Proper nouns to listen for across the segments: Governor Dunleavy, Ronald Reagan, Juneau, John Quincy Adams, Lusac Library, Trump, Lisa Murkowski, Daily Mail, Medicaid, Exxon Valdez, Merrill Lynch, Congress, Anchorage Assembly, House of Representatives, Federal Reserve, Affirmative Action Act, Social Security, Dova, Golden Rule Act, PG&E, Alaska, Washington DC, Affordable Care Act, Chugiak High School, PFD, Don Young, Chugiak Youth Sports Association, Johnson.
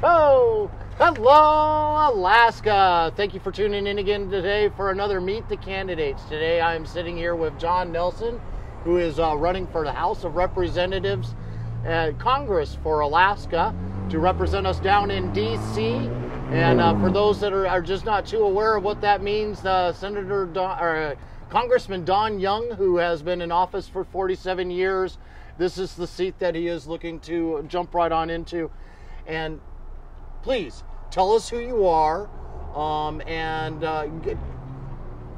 Oh, hello, Alaska. Thank you for tuning in again today for another Meet the Candidates. Today I'm sitting here with John Nelson, who is running for the House of Representatives at Congress for Alaska to represent us down in D.C. And for those that are just not too aware of what that means, Congressman Don Young, who has been in office for 47 years, this is the seat that he is looking to jump right on into. And please tell us who you are. I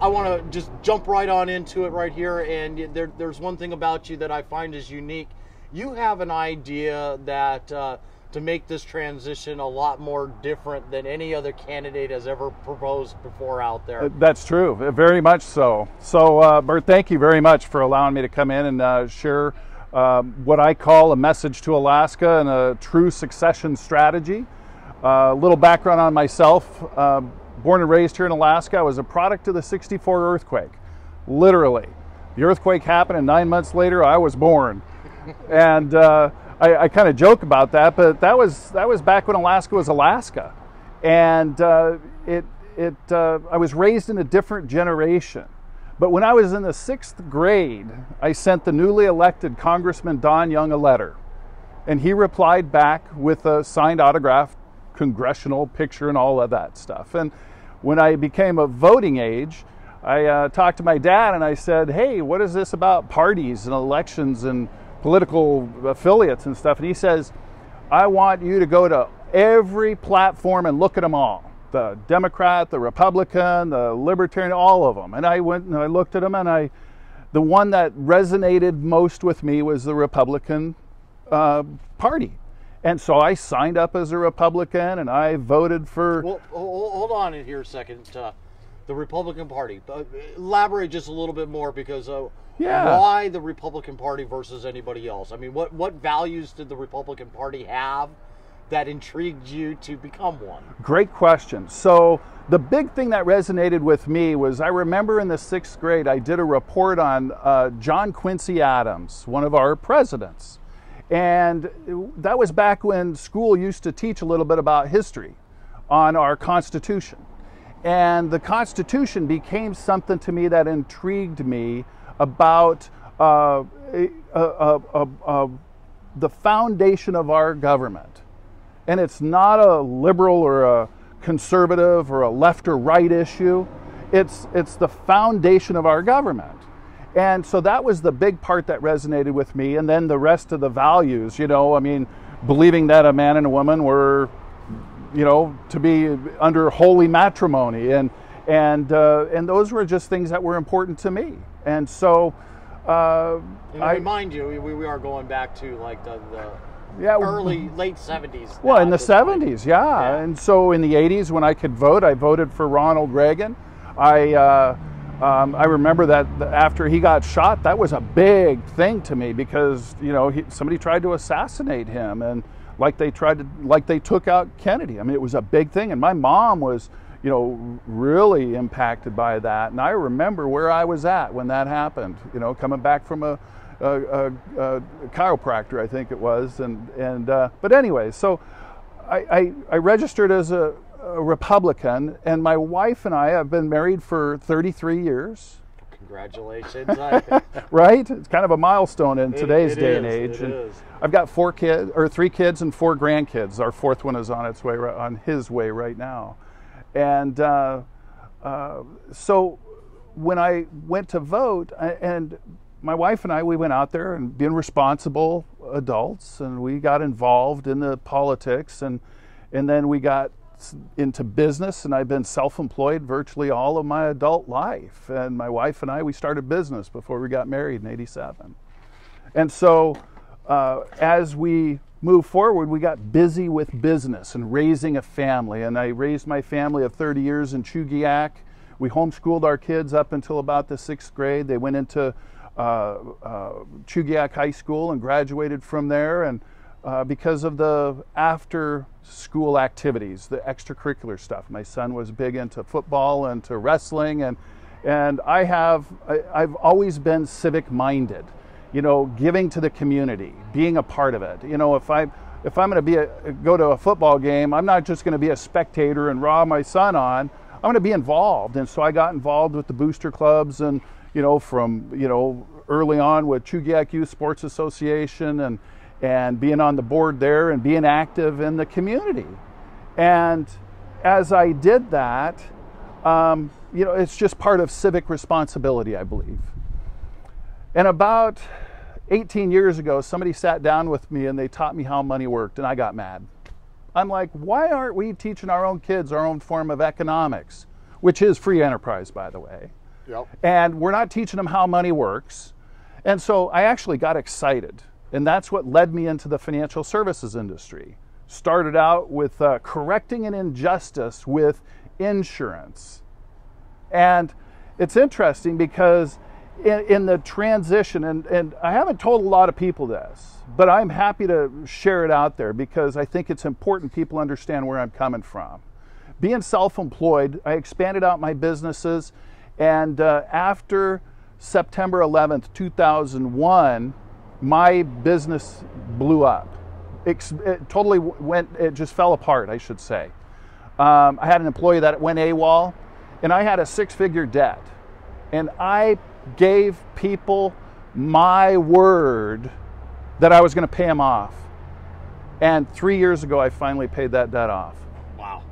want to just jump right on into it right here. And there's one thing about you that I find is unique. You have an idea that to make this transition a lot more different than any other candidate has ever proposed before out there. That's true, very much so. So, Bert, thank you very much for allowing me to come in and share what I call a message to Alaska and a true succession strategy. A little background on myself. Born and raised here in Alaska, I was a product of the '64 earthquake, literally. The earthquake happened and 9 months later, I was born. And I kind of joke about that, but that was back when Alaska was Alaska, and I was raised in a different generation. But when I was in the 6th grade, I sent the newly elected Congressman Don Young a letter, and he replied back with a signed autograph, congressional picture, and all of that stuff. And when I became of voting age, I talked to my dad and I said, "Hey, what is this about parties and elections and political affiliates and stuff?" And he says, "I want you to go to every platform and look at them all. The Democrat, the Republican, the Libertarian, all of them." And I went and I looked at them, and the one that resonated most with me was the Republican Party. And so I signed up as a Republican and I voted for... Well, hold on here a second. The Republican Party. Elaborate just a little bit more, because... Why the Republican Party versus anybody else? I mean, what values did the Republican Party have that intrigued you to become one? Great question. So the big thing that resonated with me was, I remember in the 6th grade, I did a report on John Quincy Adams, one of our presidents. And that was back when school used to teach a little bit about history on our Constitution. And the Constitution became something to me that intrigued me about the foundation of our government. And it's not a liberal or a conservative or a left or right issue. It's the foundation of our government. And so that was the big part that resonated with me. And then the rest of the values, you know, I mean, believing that a man and a woman were, you know, to be under holy matrimony, and those were just things that were important to me. And so, we are going back to like the late 70s. Well, in the 70s, yeah. And so in the 80s, when I could vote, I voted for Ronald Reagan. I remember that after he got shot, that was a big thing to me, because you know somebody tried to assassinate him, and like they took out Kennedy. I mean, it was a big thing, and my mom was, you know, really impacted by that. And I remember where I was at when that happened, you know, coming back from a chiropractor, I think it was. But anyway, so I registered as a Republican, and my wife and I have been married for 33 years. Congratulations. Right? It's kind of a milestone in today's day and age. And I've got 3 kids and 4 grandkids. Our 4th one is on his way right now. And so when I went to vote, and my wife and I, we went out there and being responsible adults, and we got involved in the politics, and then we got into business, and I've been self-employed virtually all of my adult life. And my wife and I, we started business before we got married in '87. And so as we move forward, we got busy with business and raising a family. And I raised my family of 30 years in Chugiak. We homeschooled our kids up until about the 6th grade. They went into Chugiak High School and graduated from there. And because of the after school activities, the extracurricular stuff, my son was big into football and to wrestling. And I've always been civic minded. you know, giving to the community, being a part of it. You know, if I'm going to go to a football game, I'm not just going to be a spectator and rob my son on. I'm going to be involved. And so I got involved with the booster clubs, and you know, from early on with Chugiak Youth Sports Association, and being on the board there and being active in the community. And as I did that, you know, it's just part of civic responsibility, I believe. And about 18 years ago, somebody sat down with me and they taught me how money worked, and I got mad. I'm like, why aren't we teaching our own kids our own form of economics, which is free enterprise, by the way? Yep. And we're not teaching them how money works. And so I actually got excited. And that's what led me into the financial services industry. Started out with correcting an injustice with insurance. And it's interesting because in the transition, and I haven't told a lot of people this, but I'm happy to share it out there because I think it's important people understand where I'm coming from. Being self-employed, I expanded out my businesses, and after September 11th, 2001, my business blew up. It totally went, it just fell apart, I should say. I had an employee that went AWOL, and I had a six-figure debt. And I gave people my word that I was going to pay them off. And 3 years ago, I finally paid that debt off. Wow.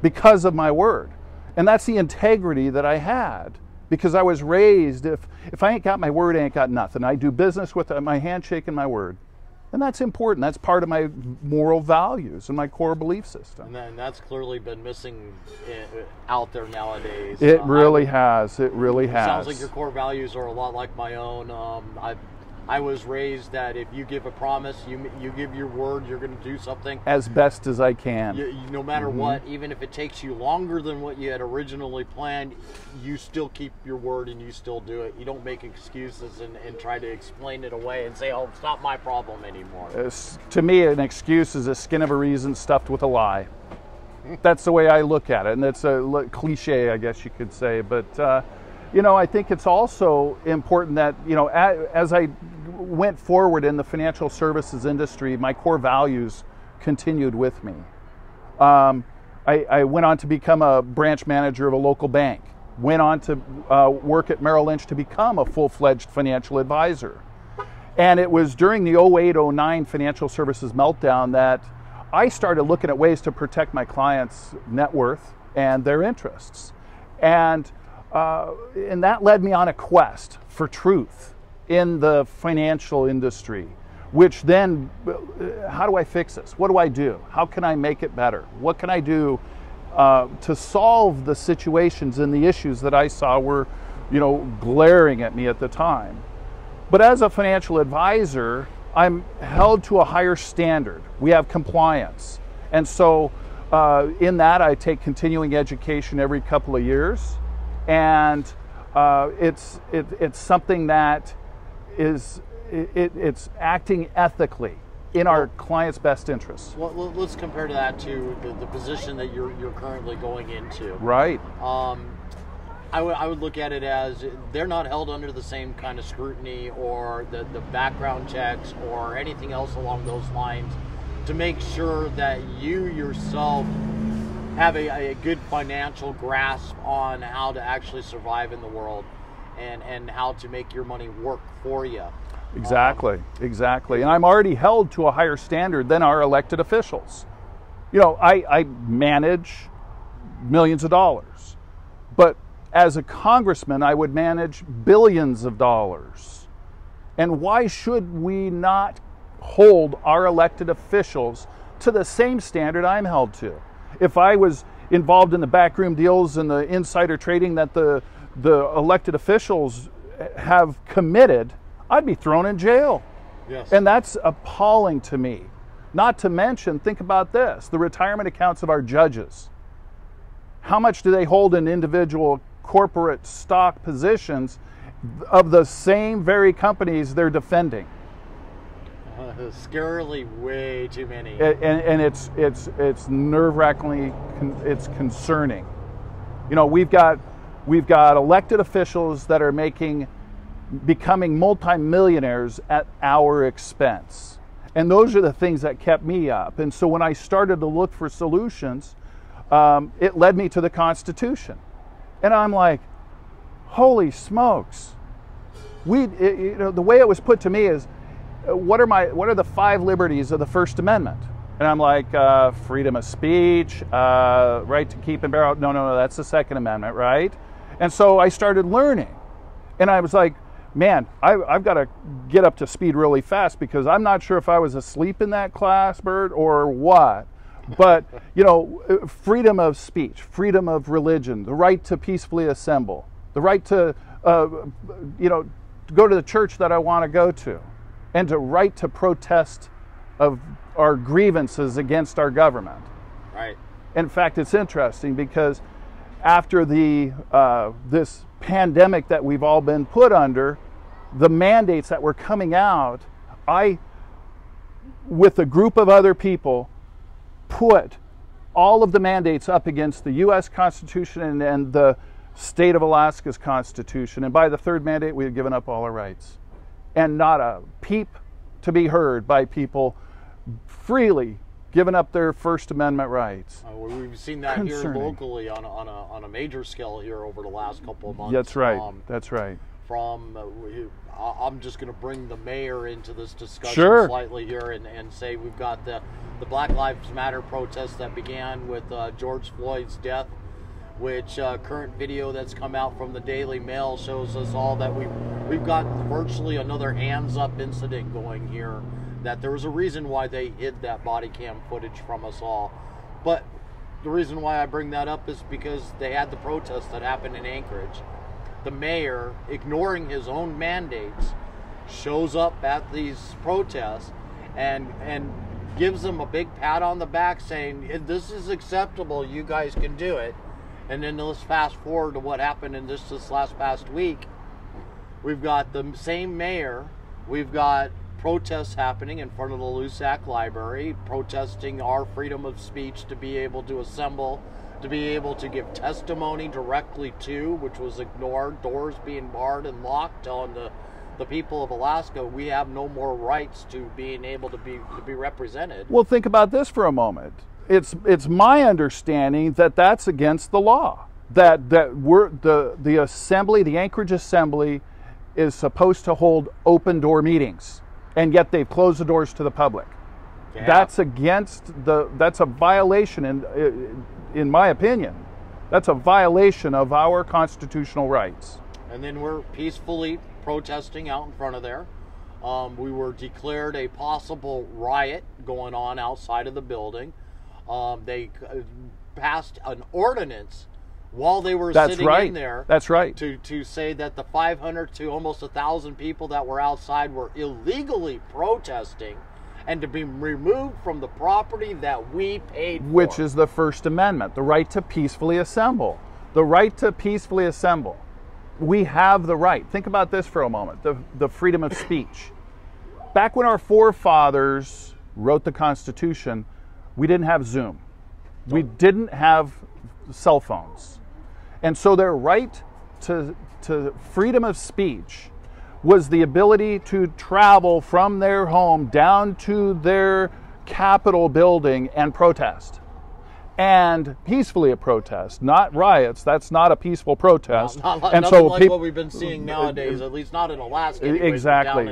Because of my word. And that's the integrity that I had, because I was raised, if I ain't got my word, I ain't got nothing. I do business with my handshake and my word. And that's important. That's part of my moral values and my core belief system. And that's clearly been missing out there nowadays. It really has. It really has. Sounds like your core values are a lot like my own. I was raised that if you give a promise, you give your word, you're going to do something. As best as I can. No matter what, even if it takes you longer than what you had originally planned, you still keep your word and you still do it. You don't make excuses and try to explain it away and say, oh, it's not my problem anymore. To me, an excuse is a skin of a reason stuffed with a lie. That's the way I look at it. And it's a cliche, I guess you could say, but... you know, I think it's also important that, you know, as I went forward in the financial services industry, my core values continued with me. I went on to become a branch manager of a local bank, went on to work at Merrill Lynch to become a full-fledged financial advisor. And it was during the 08-09 financial services meltdown that I started looking at ways to protect my clients' net worth and their interests. And that led me on a quest for truth in the financial industry, which then, how do I fix this? What do I do? How can I make it better? What can I do to solve the situations and the issues that I saw were, you know, glaring at me at the time? But as a financial advisor, I'm held to a higher standard. We have compliance. And so in that, I take continuing education every couple of years. And it's something that is it's acting ethically in our clients' best interests. Well, let's compare to that to the position that you're currently going into. Right. I would look at it as they're not held under the same kind of scrutiny or the background checks or anything else along those lines to make sure that you yourself have a good financial grasp on how to actually survive in the world and how to make your money work for you. Exactly, exactly. And I'm already held to a higher standard than our elected officials. You know, I manage millions of dollars, but as a congressman, I would manage billions of dollars. And why should we not hold our elected officials to the same standard I'm held to? If I was involved in the backroom deals and the insider trading that the elected officials have committed, I'd be thrown in jail. Yes. And that's appalling to me. Not to mention, think about this, the retirement accounts of our judges. How much do they hold in individual corporate stock positions of the same very companies they're defending? Scarily way too many, and it's nerve-wracking. It's concerning. You know, we've got elected officials that are making becoming multimillionaires at our expense. And those are the things that kept me up. And so when I started to look for solutions, it led me to the Constitution. And I'm like, holy smokes. The way it was put to me is, what are the 5 liberties of the First Amendment? And I'm like, freedom of speech, right to keep and bear out. No, that's the Second Amendment, right? And so I started learning. And I was like, man, I've got to get up to speed really fast, because I'm not sure if I was asleep in that class, Bert, or what. But, freedom of speech, freedom of religion, the right to peacefully assemble, the right to, go to the church that I want to go to, and the right to protest of our grievances against our government. Right. In fact, it's interesting because after the this pandemic that we've all been put under, the mandates that were coming out, I, with a group of other people, put all of the mandates up against the U.S. Constitution and the state of Alaska's Constitution. And by the third mandate, we had given up all our rights. And not a peep to be heard by people freely giving up their First Amendment rights. We've seen that concerning. Here locally on a major scale here over the last couple of months. That's right. That's right. I'm just going to bring the mayor into this discussion slightly here and say we've got the Black Lives Matter protests that began with George Floyd's death, which current video that's come out from the Daily Mail shows us all that we've got virtually another hands-up incident going here, that there was a reason why they hid that body cam footage from us all. But the reason why I bring that up is because they had the protest that happened in Anchorage. The mayor, ignoring his own mandates, shows up at these protests and gives them a big pat on the back saying, this is acceptable, you guys can do it. And then let's fast forward to what happened in this last past week. We've got the same mayor, we've got protests happening in front of the Lusac Library, protesting our freedom of speech to be able to assemble, to be able to give testimony directly to, which was ignored, doors being barred and locked on the people of Alaska. We have no more rights to being able to be represented. Well, think about this for a moment. It's my understanding that that's against the law, that we're, the assembly, the Anchorage Assembly is supposed to hold open door meetings. And yet they've closed the doors to the public. Yeah. That's a violation, in my opinion. That's a violation of our constitutional rights. And then we're peacefully protesting out in front of there. We were declared a possible riot going on outside of the building. They passed an ordinance while they were in there, to say that the 500 to almost 1,000 people that were outside were illegally protesting and to be removed from the property that we paid for. Which is the First Amendment, the right to peacefully assemble. The right to peacefully assemble. We have the right. Think about this for a moment, the freedom of speech. Back when our forefathers wrote the Constitution, we didn't have Zoom. We didn't have cell phones. And so their right to freedom of speech was the ability to travel from their home down to their Capitol building and protest. And peacefully a protest, not riots. That's not a peaceful protest. And so like what we've been seeing nowadays, at least not in Alaska. Anyways, exactly.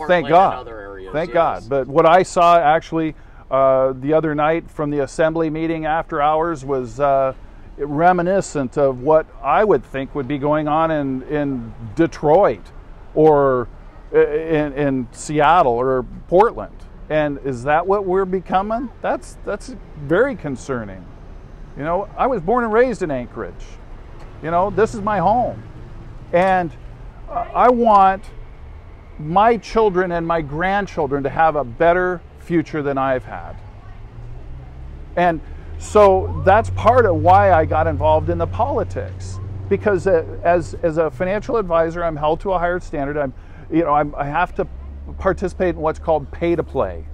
Thank God. Thank God. But what I saw actually the other night from the assembly meeting after hours was reminiscent of what I would think would be going on in Detroit or in Seattle or Portland. And is that what we're becoming? That's very concerning. I was born and raised in Anchorage. This is my home. And I want my children and my grandchildren to have a better future than I've had. And so that's part of why I got involved in the politics, because as a financial advisor, I'm held to a higher standard. I have to participate in what's called pay to play,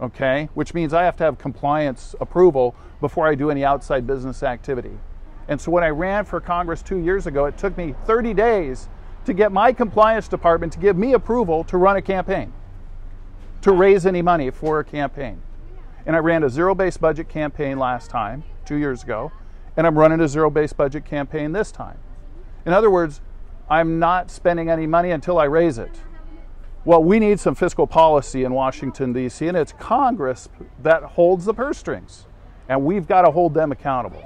okay? Which means I have to have compliance approval before I do any outside business activity. And so when I ran for Congress 2 years ago, it took me 30 days to get my compliance department to give me approval to run a campaign, to raise any money for a campaign. And I ran a zero-based budget campaign last time, 2 years ago, and I'm running a zero-based budget campaign this time. In other words, I'm not spending any money until I raise it. Well, we need some fiscal policy in Washington, D.C., and it's Congress that holds the purse strings, and we've got to hold them accountable.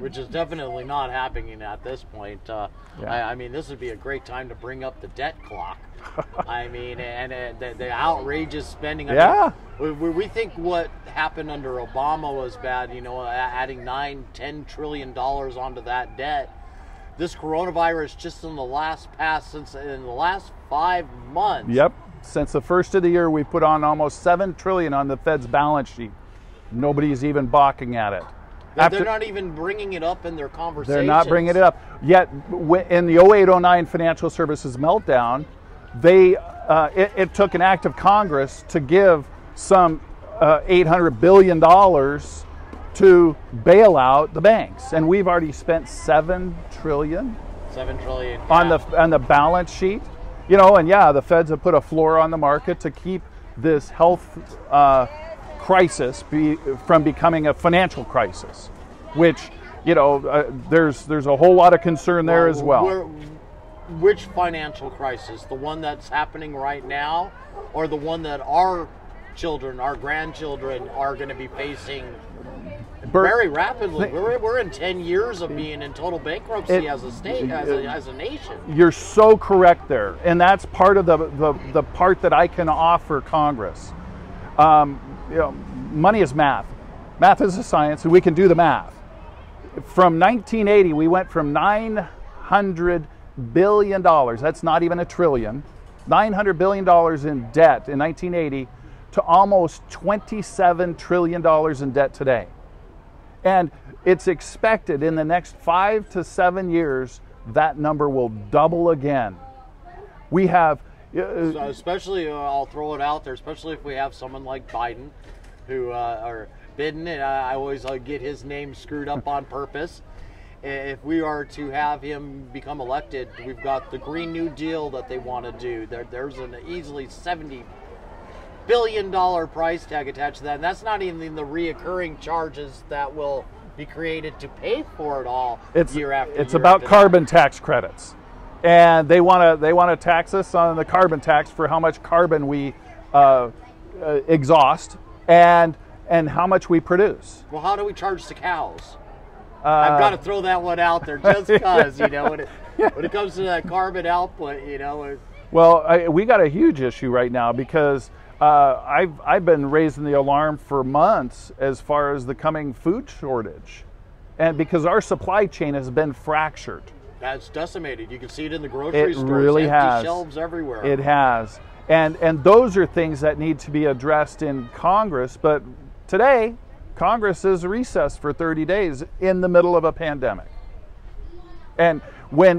Which is definitely not happening at this point. Yeah. I mean, this would be a great time to bring up the debt clock. I mean, and the outrageous spending. I mean, we think what happened under Obama was bad, you know, adding $9-10 trillion onto that debt. This coronavirus, just in the last in the last 5 months. Yep, since the first of the year, we put on almost $7 trillion on the Fed's balance sheet. Nobody's even balking at it. After, they're not even bringing it up in their conversations. They're not bringing it up. Yet, in the 08-09 financial services meltdown, they it took an act of Congress to give some $800 billion to bail out the banks. And we've already spent $7 trillion, yeah, on the balance sheet. You know, and yeah, the Feds have put a floor on the market to keep this health crisis from becoming a financial crisis, which, you know, there's a whole lot of concern there as well. Which financial crisis? The one that's happening right now, or the one that our children, our grandchildren are going to be facing very rapidly? We're in 10 years of being in total bankruptcy as a state, as a nation. You're so correct there, and that's part of the part that I can offer Congress. You know, money is math. Math is a science, and we can do the math. From 1980, we went from $900 billion, that's not even a trillion, $900 billion in debt in 1980 to almost $27 trillion in debt today. And it's expected in the next 5 to 7 years, that number will double again. We have... So especially, I'll throw it out there, especially if we have someone like Biden, who, or Biden, and I always get his name screwed up on purpose. If we are to have him become elected, we've got the Green New Deal that they want to do. There's an easily $70 billion price tag attached to that, and that's not even the reoccurring charges that will be created to pay for it all year after year. It's about carbon tax credits. And they want to tax us on the carbon tax for how much carbon we exhaust and how much we produce. Well, how do we charge the cows? I've got to throw that one out there just because, you know, when it comes to that carbon output, you know. We got a huge issue right now because I've been raising the alarm for months as far as the coming food shortage, and because our supply chain has been fractured. That's decimated. You can see it in the grocery stores. It really has. Empty shelves everywhere. It has. And those are things that need to be addressed in Congress. But today, Congress is recessed for 30 days in the middle of a pandemic. And when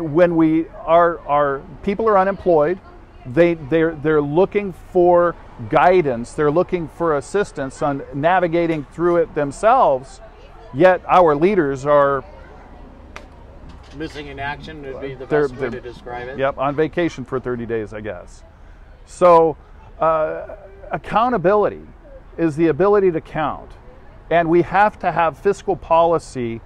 people are unemployed, they're looking for guidance. They're looking for assistance on navigating through it themselves. Yet our leaders are missing in action would be the best way to describe it. Yep, on vacation for 30 days, I guess. So accountability is the ability to count. And we have to have fiscal policy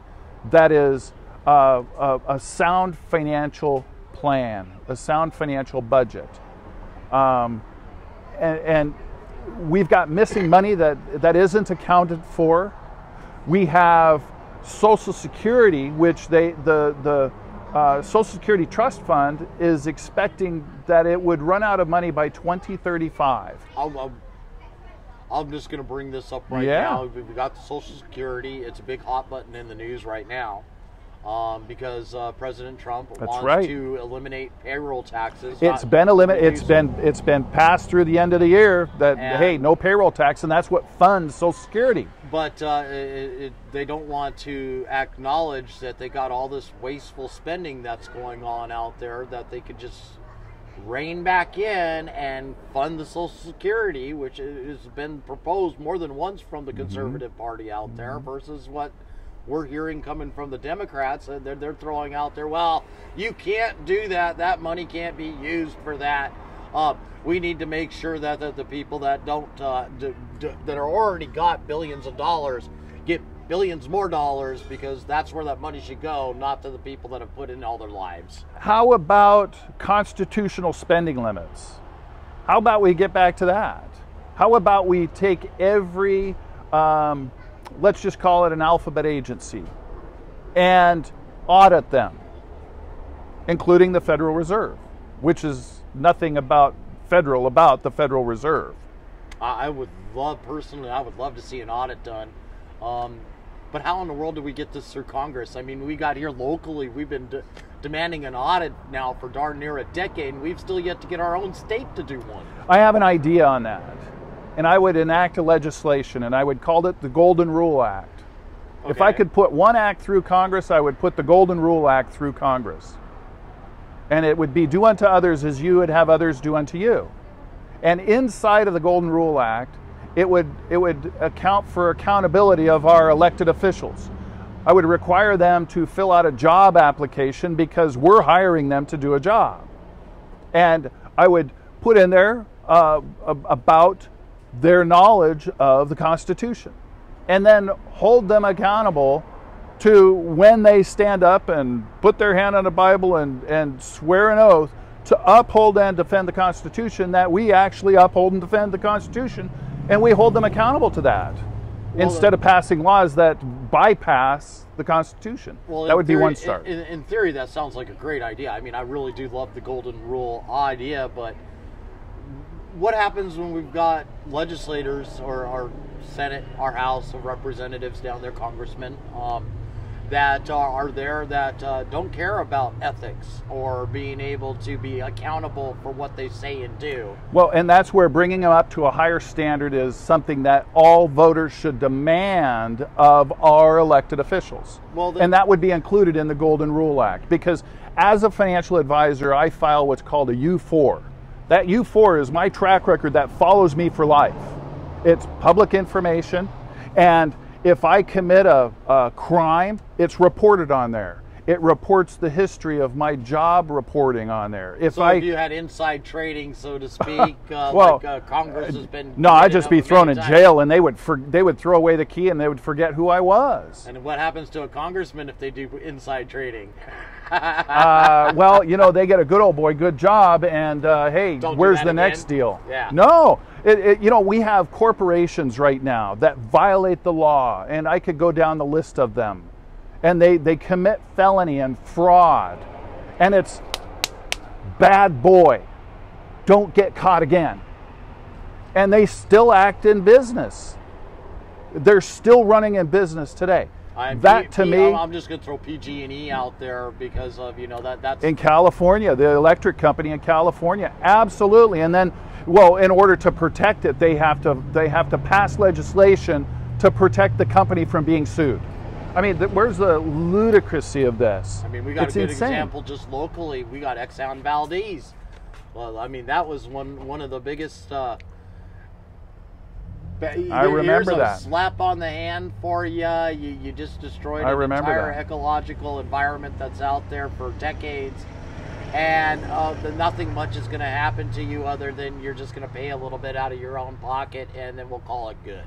that is a sound financial plan, a sound financial budget. And we've got missing money that isn't accounted for. We have Social Security, which the Social Security Trust Fund is expecting that it would run out of money by 2035. I'm just going to bring this up right now. We've got the Social Security. It's a big hot button in the news right now because President Trump wants to eliminate payroll taxes. It's been passed through the end of the year that, hey, no payroll tax, and that's what funds Social Security. But they don't want to acknowledge that they got all this wasteful spending that's going on out there that they could just rein back in and fund the Social Security, which has been proposed more than once from the Conservative Party out there versus what we're hearing coming from the Democrats. They're throwing out there, well, you can't do that. That money can't be used for that. We need to make sure that the people that don't that are already got billions of dollars get billions more dollars, because that's where that money should go, not to the people that have put in all their lives. How about constitutional spending limits? How about we get back to that? How about we take every, let's just call it an alphabet agency, and audit them, including the Federal Reserve, which is nothing about the Federal Reserve. I would love, personally, I would love to see an audit done. But how in the world do we get this through Congress? I mean, we got here locally. We've been demanding an audit now for darn near a decade, and we've still yet to get our own state to do one. I have an idea on that, and I would enact a legislation, and I would call it the Golden Rule Act. Okay. If I could put one act through Congress, I would put the Golden Rule Act through Congress. And it would be do unto others as you would have others do unto you. And inside of the Golden Rule Act, it would account for accountability of our elected officials. I would require them to fill out a job application because we're hiring them to do a job. And I would put in there about their knowledge of the Constitution, and then hold them accountable to when they stand up and put their hand on the Bible and swear an oath to uphold and defend the Constitution, that we actually uphold and defend the Constitution, and we hold them accountable to that, instead of passing laws that bypass the Constitution. Well, that would be one start. In theory, that sounds like a great idea. I mean, I really do love the Golden Rule idea, but what happens when we've got legislators, or our Senate, our House of Representatives down there, congressmen, that are there that don't care about ethics or being able to be accountable for what they say and do? Well, and that's where bringing them up to a higher standard is something that all voters should demand of our elected officials. Well, and that would be included in the Golden Rule Act, because as a financial advisor, I file what's called a U4. That U4 is my track record that follows me for life. It's public information, and if I commit a crime, it's reported on there. It reports the history of my job reporting on there. If you had inside trading, so to speak, well, like Congress has been... No, I'd just be thrown in jail, and they would throw away the key, and they would forget who I was. And what happens to a congressman if they do inside trading? Well, you know, they get a good old boy, good job, and hey, where's the next deal? Yeah. No. You know, we have corporations right now that violate the law, and I could go down the list of them, and they commit felony and fraud, and it's bad boy, don't get caught again, and they still act in business. They're still running in business today. I'm just going to throw PG&E out there because of, you know, that's... In California, the electric company in California, absolutely. And then, well, in order to protect it, they have to pass legislation to protect the company from being sued. I mean, where's the ludicrousy of this? I mean, we got a good example just locally. We got Exxon Valdez. Well, I mean, that was one of the biggest... I remember that. Slap on the hand for you. You just destroyed an entire ecological environment that's out there for decades, and nothing much is going to happen to you other than you're just going to pay a little bit out of your own pocket, and then we'll call it good.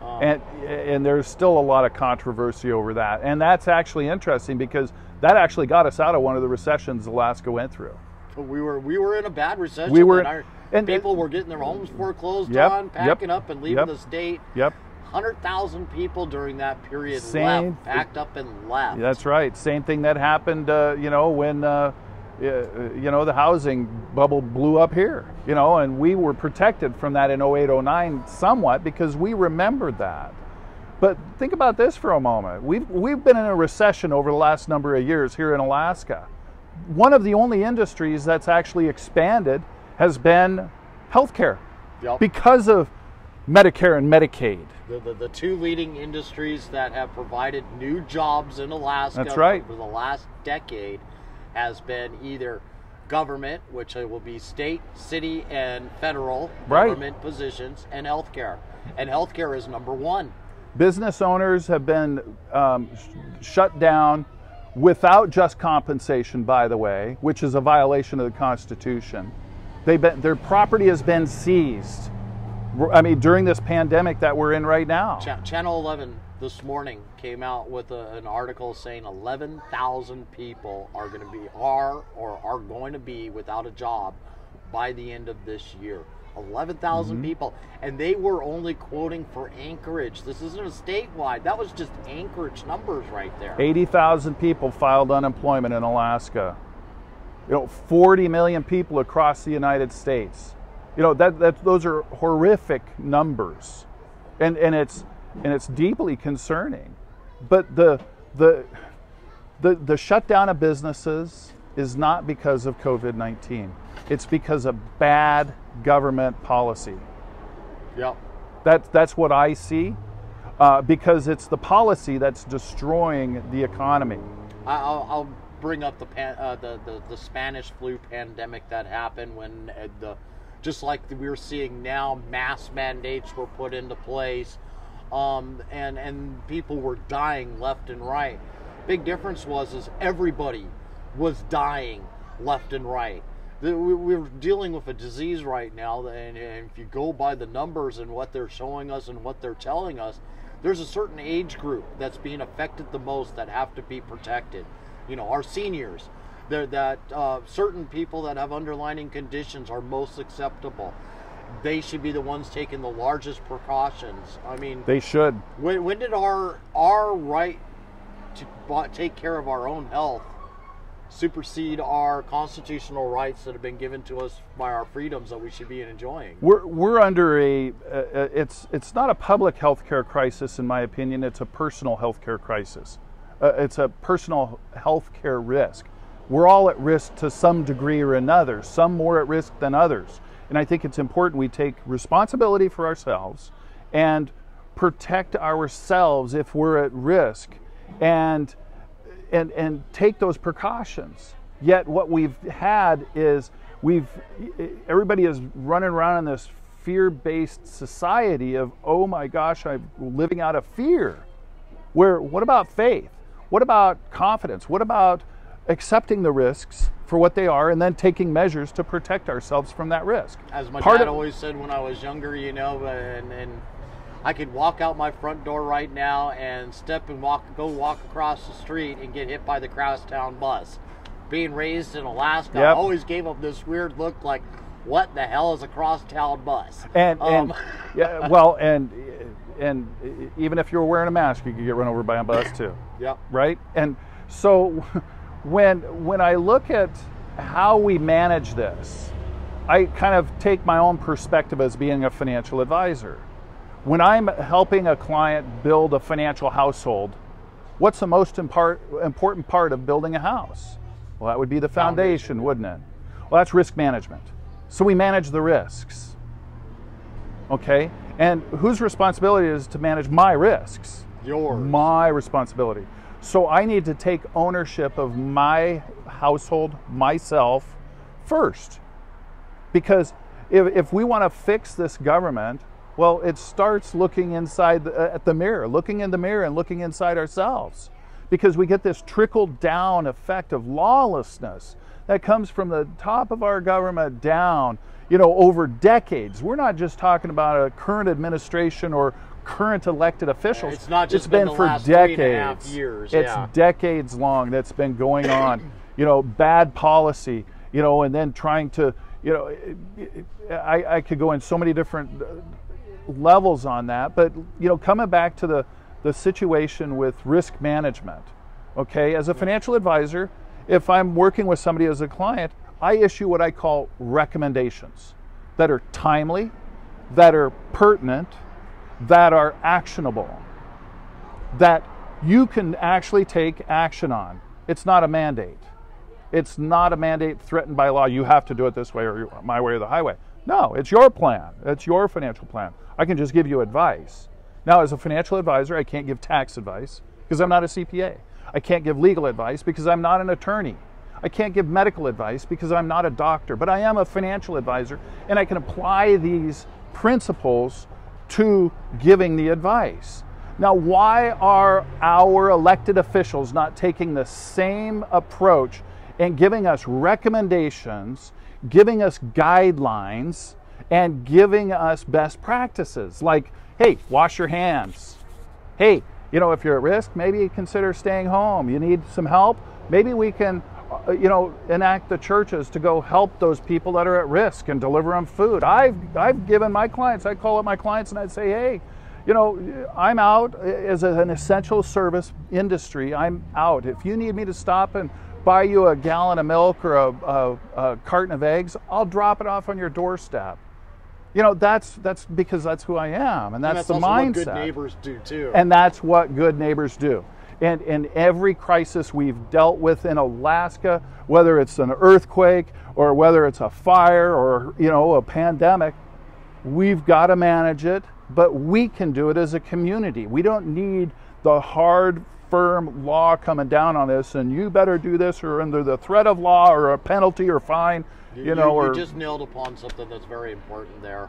And there's still a lot of controversy over that, and that's actually interesting because that actually got us out of one of the recessions Alaska went through. We were in a bad recession. We were. And people were getting their homes foreclosed on, packing up and leaving the state. 100,000 people during that period left, packed up and left. That's right. Same thing that happened, you know, when, you know, the housing bubble blew up here. You know, and we were protected from that in 08, 09 somewhat because we remembered that. But think about this for a moment. We've been in a recession over the last number of years here in Alaska. One of the only industries that's actually expanded has been healthcare because of Medicare and Medicaid. The two leading industries that have provided new jobs in Alaska for the last decade has been either government, which will be state, city, and federal government positions, and healthcare. And healthcare is number one. Business owners have been shut down without just compensation, by the way, which is a violation of the Constitution. Their property has been seized. I mean, during this pandemic that we're in right now. Channel 11 this morning came out with an article saying 11,000 people are going to be without a job by the end of this year. 11,000 people, and they were only quoting for Anchorage. This isn't a statewide. That was just Anchorage numbers right there. 80,000 people filed unemployment in Alaska. You know, 40 million people across the United States. You know, those are horrific numbers, and it's deeply concerning. But the shutdown of businesses is not because of COVID-19. It's because of bad government policy. Yep. That's what I see, because it's the policy that's destroying the economy. I'll bring up the Spanish flu pandemic that happened when just like we're seeing now, mask mandates were put into place, and people were dying left and right. Big difference was everybody was dying left and right. We're dealing with a disease right now, and if you go by the numbers and what they're showing us and what they're telling us, there's a certain age group that's being affected the most that have to be protected. You know, our seniors, certain people that have underlying conditions are most acceptable. They should be the ones taking the largest precautions. I mean, they should. When did our right to take care of our own health supersede our constitutional rights that have been given to us by our freedoms that we should be enjoying? We're under it's not a public health care crisis, in my opinion. It's a personal health care crisis. It's a personal health care risk. We're all at risk to some degree or another, some more at risk than others. And I think it's important we take responsibility for ourselves and protect ourselves if we're at risk, and take those precautions. Yet what we've had is everybody is running around in this fear-based society of, oh my gosh, I'm living out of fear. What about faith? What about confidence? What about accepting the risks for what they are and then taking measures to protect ourselves from that risk? As my dad always said when I was younger, you know, and I could walk out my front door right now and go walk across the street and get hit by the crosstown bus. Being raised in Alaska, yep. I always gave up this weird look like, what the hell is a crosstown bus? And yeah, well, and even if you were wearing a mask, you could get run over by a bus too. Yep. Right? And so when I look at how we manage this, I kind of take my own perspective as being a financial advisor. When I'm helping a client build a financial household, what's the most important part of building a house? Well, that would be the foundation, wouldn't it? Well, that's risk management. So we manage the risks, okay? And whose responsibility is to manage my risks? Yours. My responsibility. So I need to take ownership of my household, myself, first. Because if we want to fix this government, well, it starts looking inside looking in the mirror and looking inside ourselves, because we get this trickle-down effect of lawlessness that comes from the top of our government down, you know, over decades. We're not just talking about a current administration or current elected officials. It's not just been for decades. It's been the last 3.5 years. Yeah. It's decades long that's been going on. You know, bad policy, you know, and then trying to, you know, I could go in so many different levels on that, but you know, coming back to the situation with risk management, okay, as a financial advisor, if I'm working with somebody as a client, I issue what I call recommendations that are timely, that are pertinent, that are actionable, that you can actually take action on. It's not a mandate. It's not a mandate threatened by law. You have to do it this way or my way or the highway. No, it's your plan. It's your financial plan. I can just give you advice. Now, as a financial advisor, I can't give tax advice because I'm not a CPA. I can't give legal advice because I'm not an attorney. I can't give medical advice because I'm not a doctor, but I am a financial advisor, and I can apply these principles to giving the advice. Now, why are our elected officials not taking the same approach and giving us recommendations, giving us guidelines, and giving us best practices? Like, hey, wash your hands. Hey, you know, if you're at risk, maybe consider staying home. You need some help? Maybe we can, you know, enact the churches to go help those people that are at risk and deliver them food. I've given my clients, I call up my clients and I'd say, hey, you know, I'm out as an essential service industry. I'm out. If you need me to stop and buy you a gallon of milk or a carton of eggs, I'll drop it off on your doorstep. You know, that's because that's who I am, and that's the mindset. And that's what good neighbors do too. And that's what good neighbors do. And in every crisis we've dealt with in Alaska, whether it's an earthquake or whether it's a fire or, you know, a pandemic, we've got to manage it, but we can do it as a community. We don't need the hard, firm law coming down on us, and you better do this or under the threat of law or a penalty or fine. You just nailed upon something that's very important there.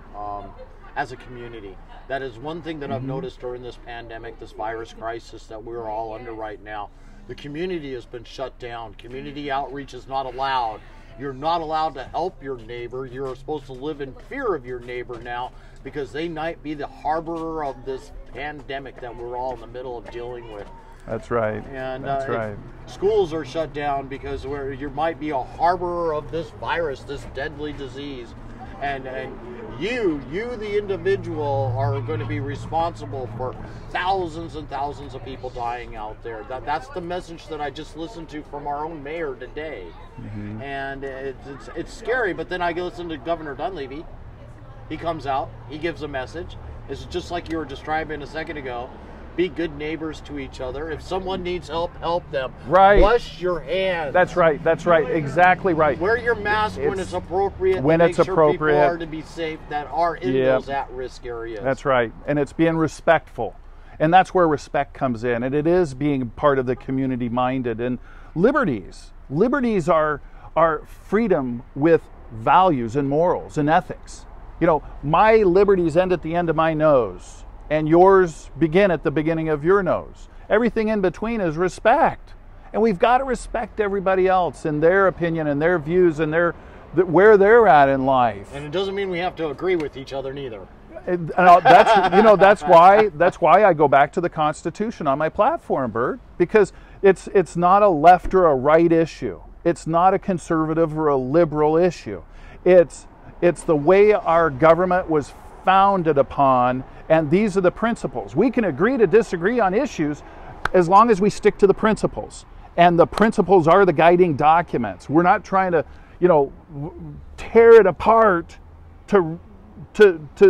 As a community, that is one thing that I've noticed during this pandemic, this virus crisis that we're all under right now. The community has been shut down. Community outreach is not allowed. You're not allowed to help your neighbor. You're supposed to live in fear of your neighbor now because they might be the harborer of this pandemic that we're all in the middle of dealing with. That's right. And that's right. Schools are shut down because you might be a harborer of this virus, this deadly disease. And you, the individual, are going to be responsible for thousands and thousands of people dying out there. That's the message that I just listened to from our own mayor today. Mm-hmm. And it's scary, but then I listen to Governor Dunleavy. He comes out, he gives a message. It's just like you were describing a second ago. Be good neighbors to each other. If someone needs help, help them. Right. Wash your hands. That's right. That's right. Exactly right. Wear your mask when it's appropriate. When it's appropriate. Make sure people are to be safe that are in those at-risk areas. That's right. And it's being respectful. And that's where respect comes in. And it is being part of the community-minded. And liberties. Liberties are freedom with values and morals and ethics. You know, my liberties end at the end of my nose, and yours begin at the beginning of your nose. Everything in between is respect. And we've got to respect everybody else and their opinion and their views and where they're at in life. And it doesn't mean we have to agree with each other neither. That's why I go back to the Constitution on my platform, Bert, because it's not a left or a right issue. It's not a conservative or a liberal issue. It's the way our government was founded upon, and these are the principles. We can agree to disagree on issues as long as we stick to the principles, and the principles are the guiding documents. We're not trying to, you know, tear it apart to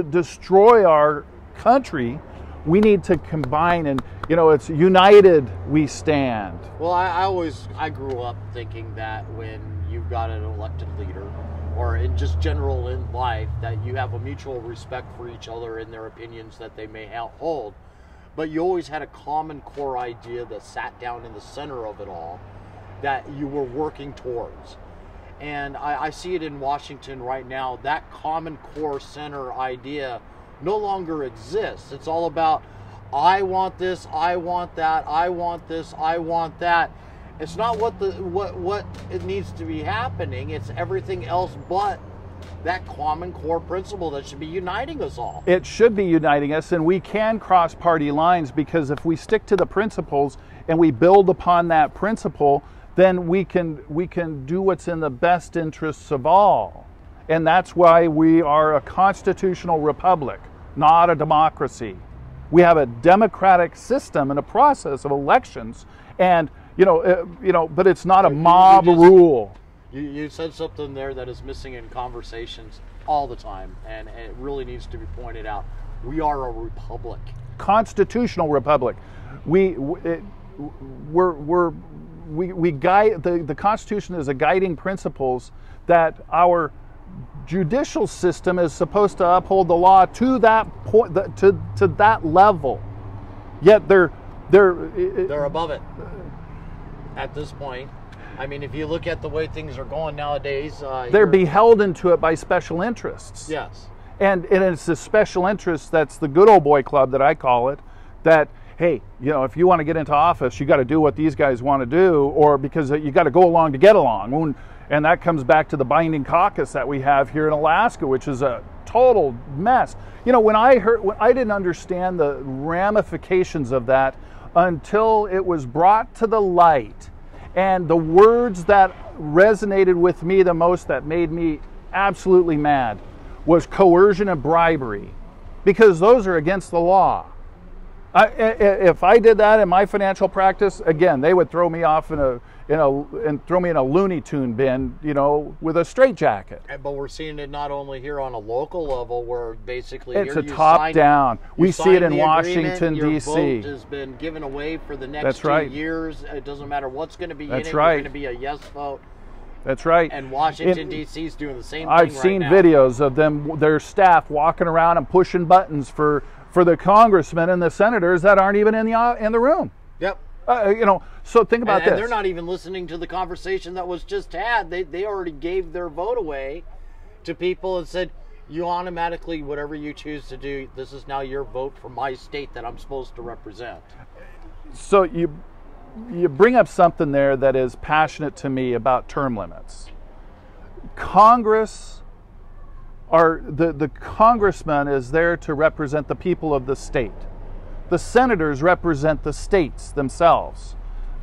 destroy our country. We need to combine, and you know, it's united we stand. Well, I grew up thinking that when you've got an elected leader, or in just general in life, that you have a mutual respect for each other and their opinions that they may hold. But you always had a common core idea that sat down in the center of it all that you were working towards. And I see it in Washington right now. That common core center idea no longer exists. It's all about, I want this, I want that, I want this, I want that. It's not what it needs to be happening. It's everything else but that common core principle that should be uniting us all. It should be uniting us, and we can cross party lines, because if we stick to the principles and we build upon that principle, then we can do what's in the best interests of all. And that's why we are a constitutional republic, not a democracy. We have a democratic system and a process of elections, and but it's not a mob rule. You said something there that is missing in conversations all the time, and it really needs to be pointed out. We are a republic, constitutional republic. We guide the Constitution is a guiding principles that our judicial system is supposed to uphold the law to that point, to that level. Yet they're above it. At this point, I mean, if you look at the way things are going nowadays, they're beheld into it by special interests. Yes, and it's the special interest that's the good old boy club that I call it. That hey, you know, if you want to get into office, you got to do what these guys want to do, or because you got to go along to get along. And that comes back to the binding caucus that we have here in Alaska, which is a total mess. You know, I didn't understand the ramifications of that until it was brought to the light. And the words that resonated with me the most, that made me absolutely mad, was coercion and bribery, because those are against the law. If I did that in my financial practice, again, they would throw me off and throw me in a Looney Tune bin, you know, with a straitjacket. But we're seeing it not only here on a local level, where basically it's a top-down. We see it in Washington, D.C. Your vote has been given away for the next 2 years. It doesn't matter what's going to be in it. It's going to be a yes vote. That's right. And Washington, D.C. is doing the same thing right now. I've seen videos of them, their staff, walking around and pushing buttons for the congressmen and the senators that aren't even in the room. Yep. You know, so think about this. And they're not even listening to the conversation that was just had. They already gave their vote away to people and said, you automatically, whatever you choose to do, this is now your vote for my state that I'm supposed to represent. So you bring up something there that is passionate to me about term limits. Congress... The congressman is there to represent the people of the state. The senators represent the states themselves.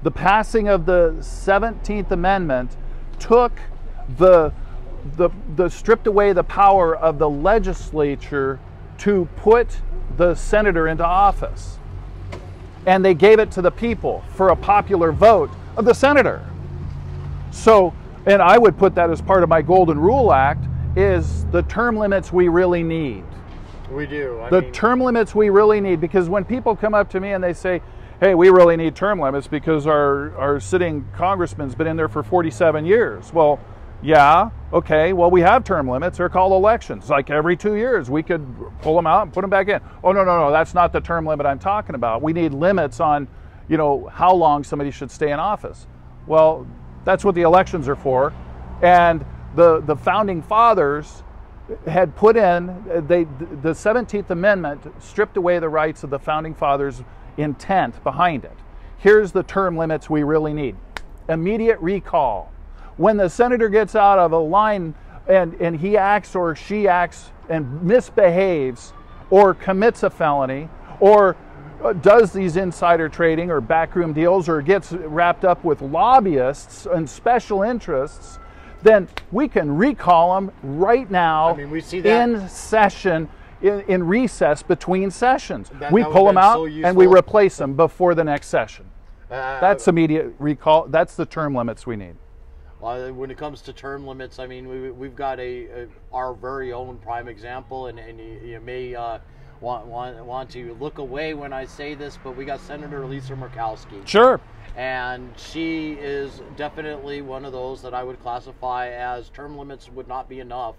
The passing of the 17th Amendment took stripped away the power of the legislature to put the senator into office. And they gave it to the people for a popular vote of the senator. So, and I would put that as part of my Golden Rule Act, is the term limits we really need. We do. I mean, term limits we really need, because when people come up to me and they say, hey, we really need term limits because our sitting congressman's been in there for 47 years. Well, yeah, okay, well, we have term limits. They're called elections. Like every 2 years, we could pull them out and put them back in. Oh, no, no, no, that's not the term limit I'm talking about. We need limits on, you know, how long somebody should stay in office. Well, that's what the elections are for. And the founding fathers had put in, the 17th Amendment stripped away the rights of the founding fathers' intent behind it. Here's the term limits we really need. Immediate recall. When the senator gets out of a line and he acts or she acts and misbehaves or commits a felony or does these insider trading or backroom deals or gets wrapped up with lobbyists and special interests, then we can recall them right now. I mean, we see that in session, in recess between sessions. We pull them out and we replace them before the next session. That's immediate recall. That's the term limits we need. Well, when it comes to term limits, I mean, we've got our very own prime example, and you may want to look away when I say this, but we got Senator Lisa Murkowski. Sure. And she is definitely one of those that I would classify as term limits would not be enough.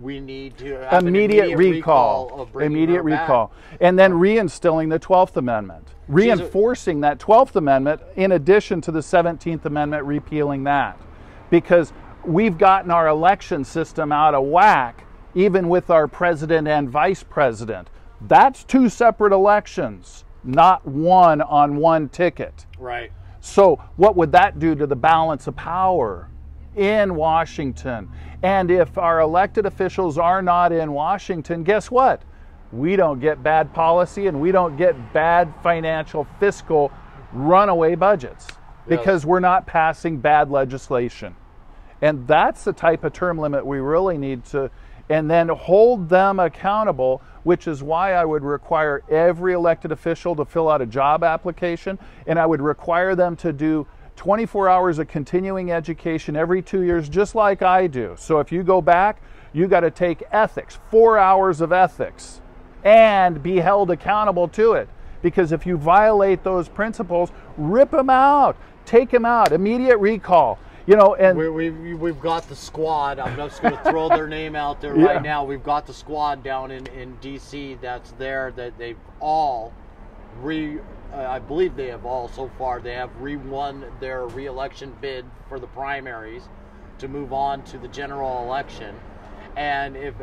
We need to have immediate recall, and then reinstilling the 12th Amendment, reinforcing that 12th Amendment in addition to the 17th Amendment, repealing that, because we've gotten our election system out of whack, even with our president and vice president. That's two separate elections, not one on one ticket. Right. So what would that do to the balance of power in Washington? And if our elected officials are not in Washington, guess what? We don't get bad policy, and we don't get bad financial fiscal runaway budgets, because we're not passing bad legislation. And that's the type of term limit we really need to, and then hold them accountable, which is why I would require every elected official to fill out a job application, and I would require them to do 24 hours of continuing education every 2 years, just like I do. So if you go back, you got to take ethics, 4 hours of ethics, and be held accountable to it. Because if you violate those principles, rip them out, take them out, immediate recall. You know, and we've got the squad. I'm just going to throw their name out there right now. We've got the squad down in D.C. that's there. That they've all I believe they have all so far. They have re-won their re-election bid for the primaries to move on to the general election. And if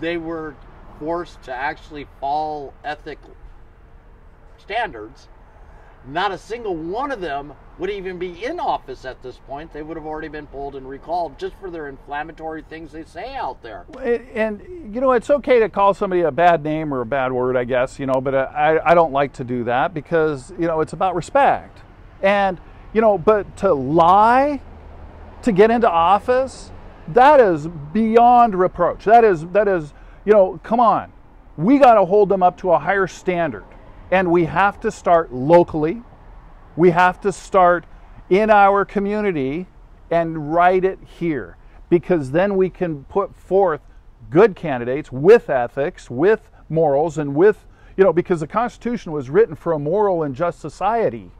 they were forced to actually follow ethic standards, not a single one of them would even be in office at this point. They would have already been pulled and recalled just for their inflammatory things they say out there. And, you know, it's okay to call somebody a bad name or a bad word, I guess, you know, but I don't like to do that because, you know, it's about respect. And, you know, but to lie to get into office, that is beyond reproach. That is, you know, come on. We got to hold them up to a higher standard. And we have to start locally. We have to start in our community and write it here, because then we can put forth good candidates with ethics, with morals, and with, you know, because the Constitution was written for a moral and just society.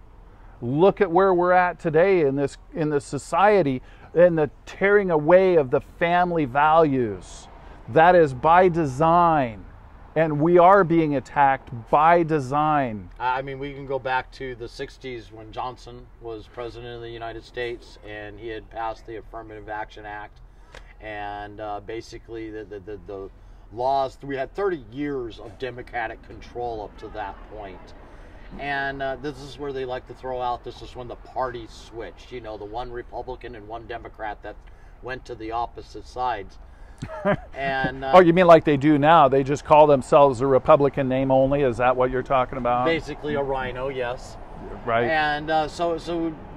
Look at where we're at today in this society and the tearing away of the family values. That is by design. And we are being attacked by design. I mean, we can go back to the 60s when Johnson was president of the United States and he had passed the Affirmative Action Act. And basically the laws, we had 30 years of Democratic control up to that point. And this is where they like to throw out, this is when the party switched. You know, the one Republican and one Democrat that went to the opposite sides. And, oh, you mean like they do now? They just call themselves a Republican name only? Is that what you're talking about? Basically a rhino, yes. Right. And so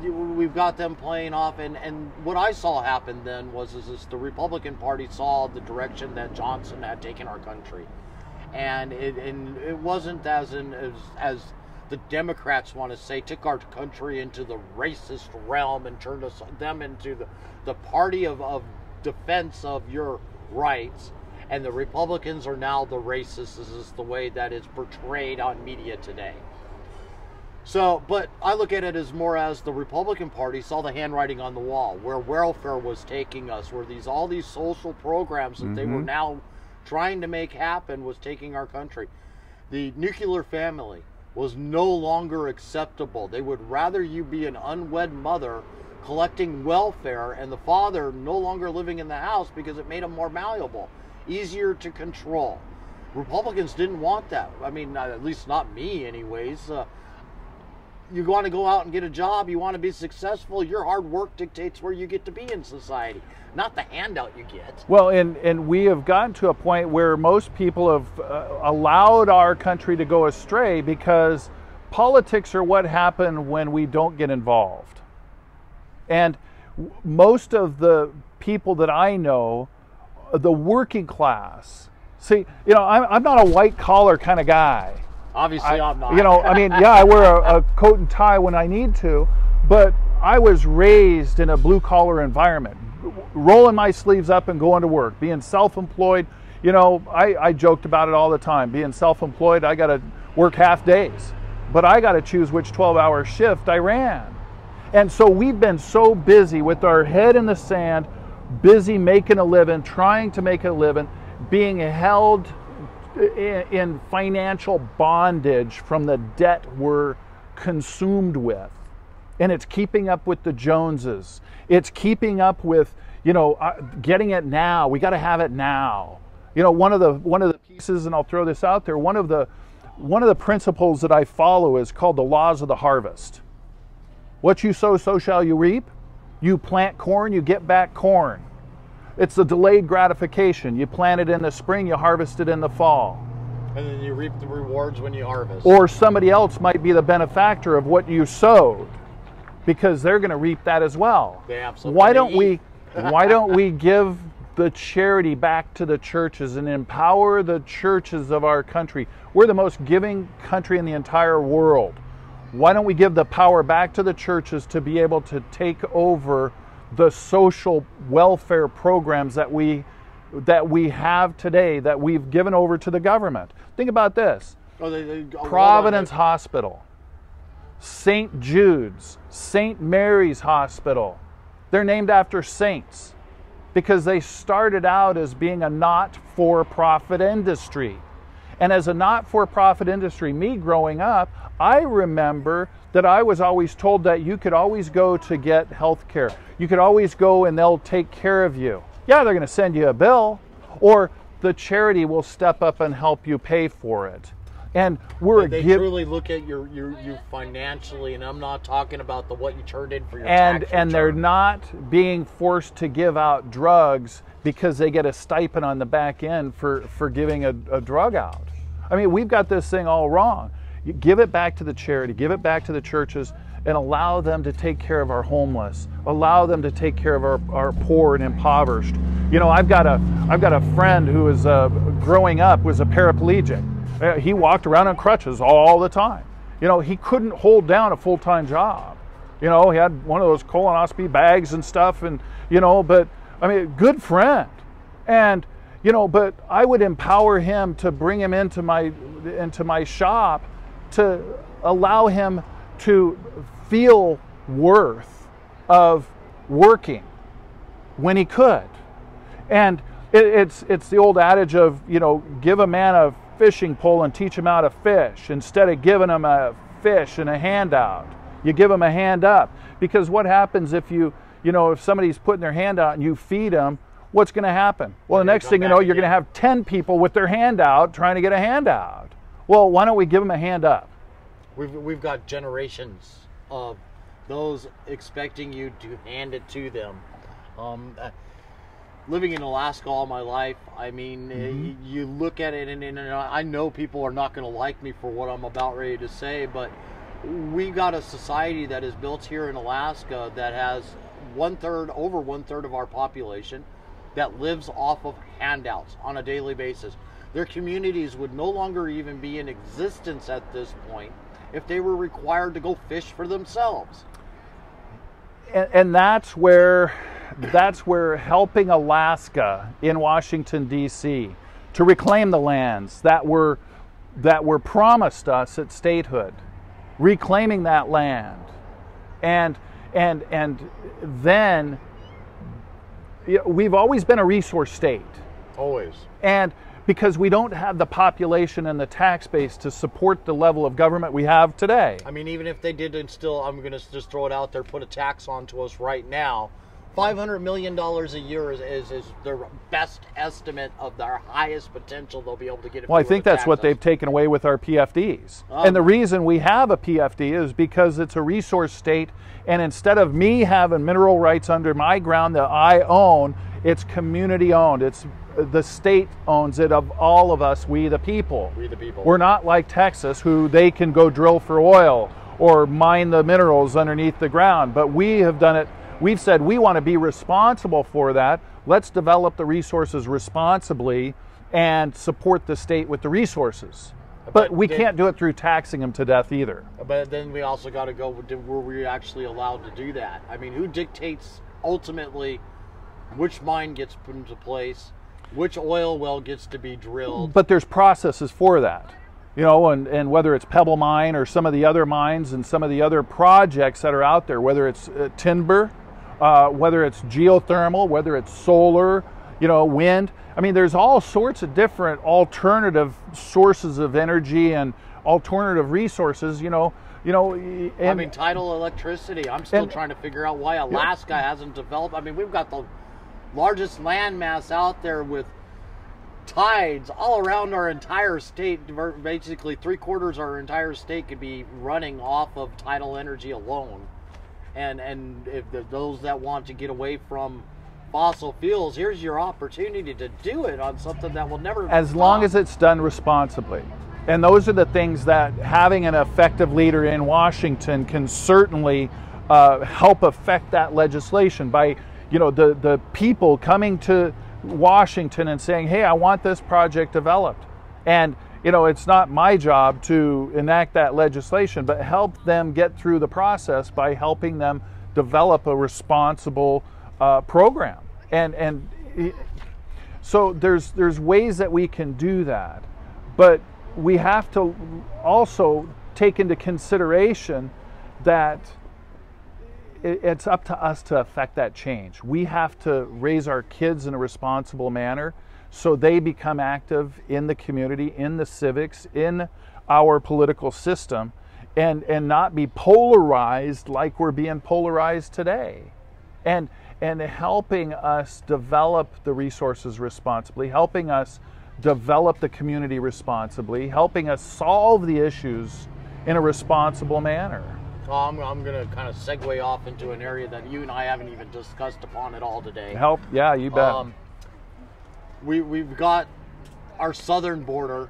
we've got them playing off. And what I saw happen then was the Republican Party saw the direction that Johnson had taken our country. And it wasn't as the Democrats want to say, took our country into the racist realm and turned them into the party of defense of your rights, and the Republicans are now the racists. This is the way that it's portrayed on media today. So, but I look at it as more as the Republican Party saw the handwriting on the wall, where welfare was taking us, where all these social programs that they were now trying to make happen was taking our country. The nuclear family was no longer acceptable. They would rather you be an unwed mother collecting welfare and the father no longer living in the house because it made him more malleable, easier to control. Republicans didn't want that. I mean, at least not me anyways. You want to go out and get a job, you want to be successful, your hard work dictates where you get to be in society, not the handout you get. Well, and we have gotten to a point where most people have allowed our country to go astray because politics are what happen when we don't get involved. And most of the people that I know, the working class, see, you know, I'm not a white collar kind of guy. Obviously, I'm not. You know, I mean, yeah, I wear a coat and tie when I need to, but I was raised in a blue collar environment, rolling my sleeves up and going to work, being self-employed. You know, I joked about it all the time, being self-employed, I got to work half days, but I got to choose which 12-hour shift I ran. And so we've been so busy with our head in the sand, busy making a living, trying to make a living, being held in financial bondage from the debt we're consumed with. And it's keeping up with the Joneses. It's keeping up with, you know, getting it now. We got to have it now. You know, one of the pieces, and I'll throw this out there, one of the principles that I follow is called the laws of the harvest. What you sow, so shall you reap. You plant corn, you get back corn. It's the delayed gratification. You plant it in the spring, you harvest it in the fall. And then you reap the rewards when you harvest. Or somebody else might be the benefactor of what you sowed, because they're going to reap that as well. They absolutely why don't we give the charity back to the churches and empower the churches of our country? We're the most giving country in the entire world. Why don't we give the power back to the churches to be able to take over the social welfare programs that we have today that we've given over to the government? Think about this. Oh, Providence Hospital, St. Jude's, St. Mary's Hospital. They're named after saints because they started out as being a not-for-profit industry. And as a not-for-profit industry, me growing up, I remember that I was always told that you could always go to get health care. You could always go and they'll take care of you. Yeah, they're going to send you a bill, or the charity will step up and help you pay for it. And we're truly look at you financially, and I'm not talking about what you turned in for your tax return. And they're not being forced to give out drugs because they get a stipend on the back end for giving a drug out. I mean, we've got this thing all wrong. You give it back to the charity, give it back to the churches, and allow them to take care of our homeless, allow them to take care of our poor and impoverished. You know, I've got a friend who is growing up was a paraplegic. He walked around on crutches all the time. You know, he couldn't hold down a full-time job. You know, he had one of those colonoscopy bags and stuff, and, you know, but, I mean, good friend. And, you know, but I would empower him to bring him into my shop to allow him to feel worth of working when he could. And it's the old adage of, you know, give a man a fishing pole and teach him how to fish. Instead of giving him a fish and a handout, you give him a hand up. Because what happens if you know, if somebody's putting their hand out and you feed them, what's going to happen? Well, the next thing you know, you're going to have 10 people with their hand out trying to get a handout. Well, why don't we give them a hand up? We've got generations of those expecting you to hand it to them. Living in Alaska all my life, I mean, you look at it, and I know people are not going to like me for what I'm about ready to say, but we've got a society that is built here in Alaska that has over one third of our population that lives off of handouts on a daily basis. Their communities would no longer even be in existence at this point if they were required to go fish for themselves. And that's where helping Alaska in Washington, D.C. to reclaim the lands that were promised us at statehood, reclaiming that land, and then, you know, we've always been a resource state, always, and because we don't have the population and the tax base to support the level of government we have today. I mean, even if they did instill, I'm going to just throw it out there, put a tax onto us right now, $500 million a year is their best estimate of their highest potential they'll be able to get. Well, I think that's what they've taken away with our PFDs. And the reason we have a PFD is because it's a resource state, and instead of me having mineral rights under my ground that I own, it's community owned. It's the state owns it of all of us, we the people. We the people. We're not like Texas, who they can go drill for oil or mine the minerals underneath the ground, but we have done it. We've said we want to be responsible for that. Let's develop the resources responsibly and support the state with the resources. But we can't do it through taxing them to death either. But then we also got to go, were we actually allowed to do that? I mean, who dictates ultimately which mine gets put into place, which oil well gets to be drilled? But there's processes for that. You know, and whether it's Pebble Mine or some of the other mines and some of the other projects that are out there, whether it's timber, whether it's geothermal, whether it's solar, you know, wind. I mean, there's all sorts of different alternative sources of energy and alternative resources, you know. And, I mean, tidal electricity. I'm still trying to figure out why Alaska hasn't developed. I mean, we've got the largest landmass out there with tides all around our entire state. Basically, 3/4 of our entire state could be running off of tidal energy alone. And if those that want to get away from fossil fuels, here's your opportunity to do it on something that will never. As long as it's done responsibly. And those are the things that having an effective leader in Washington can certainly help affect that legislation by, you know, the people coming to Washington and saying, hey, I want this project developed. And, you know, it's not my job to enact that legislation, but help them get through the process by helping them develop a responsible program. And so there's ways that we can do that, but we have to also take into consideration that it's up to us to affect that change. We have to raise our kids in a responsible manner, so they become active in the community, in the civics, in our political system, and not be polarized like we're being polarized today. And helping us develop the resources responsibly, helping us develop the community responsibly, helping us solve the issues in a responsible manner. Tom, I'm going to kind of segue off into an area that you and I haven't even discussed upon at all today. Help, yeah, you bet. We've got our southern border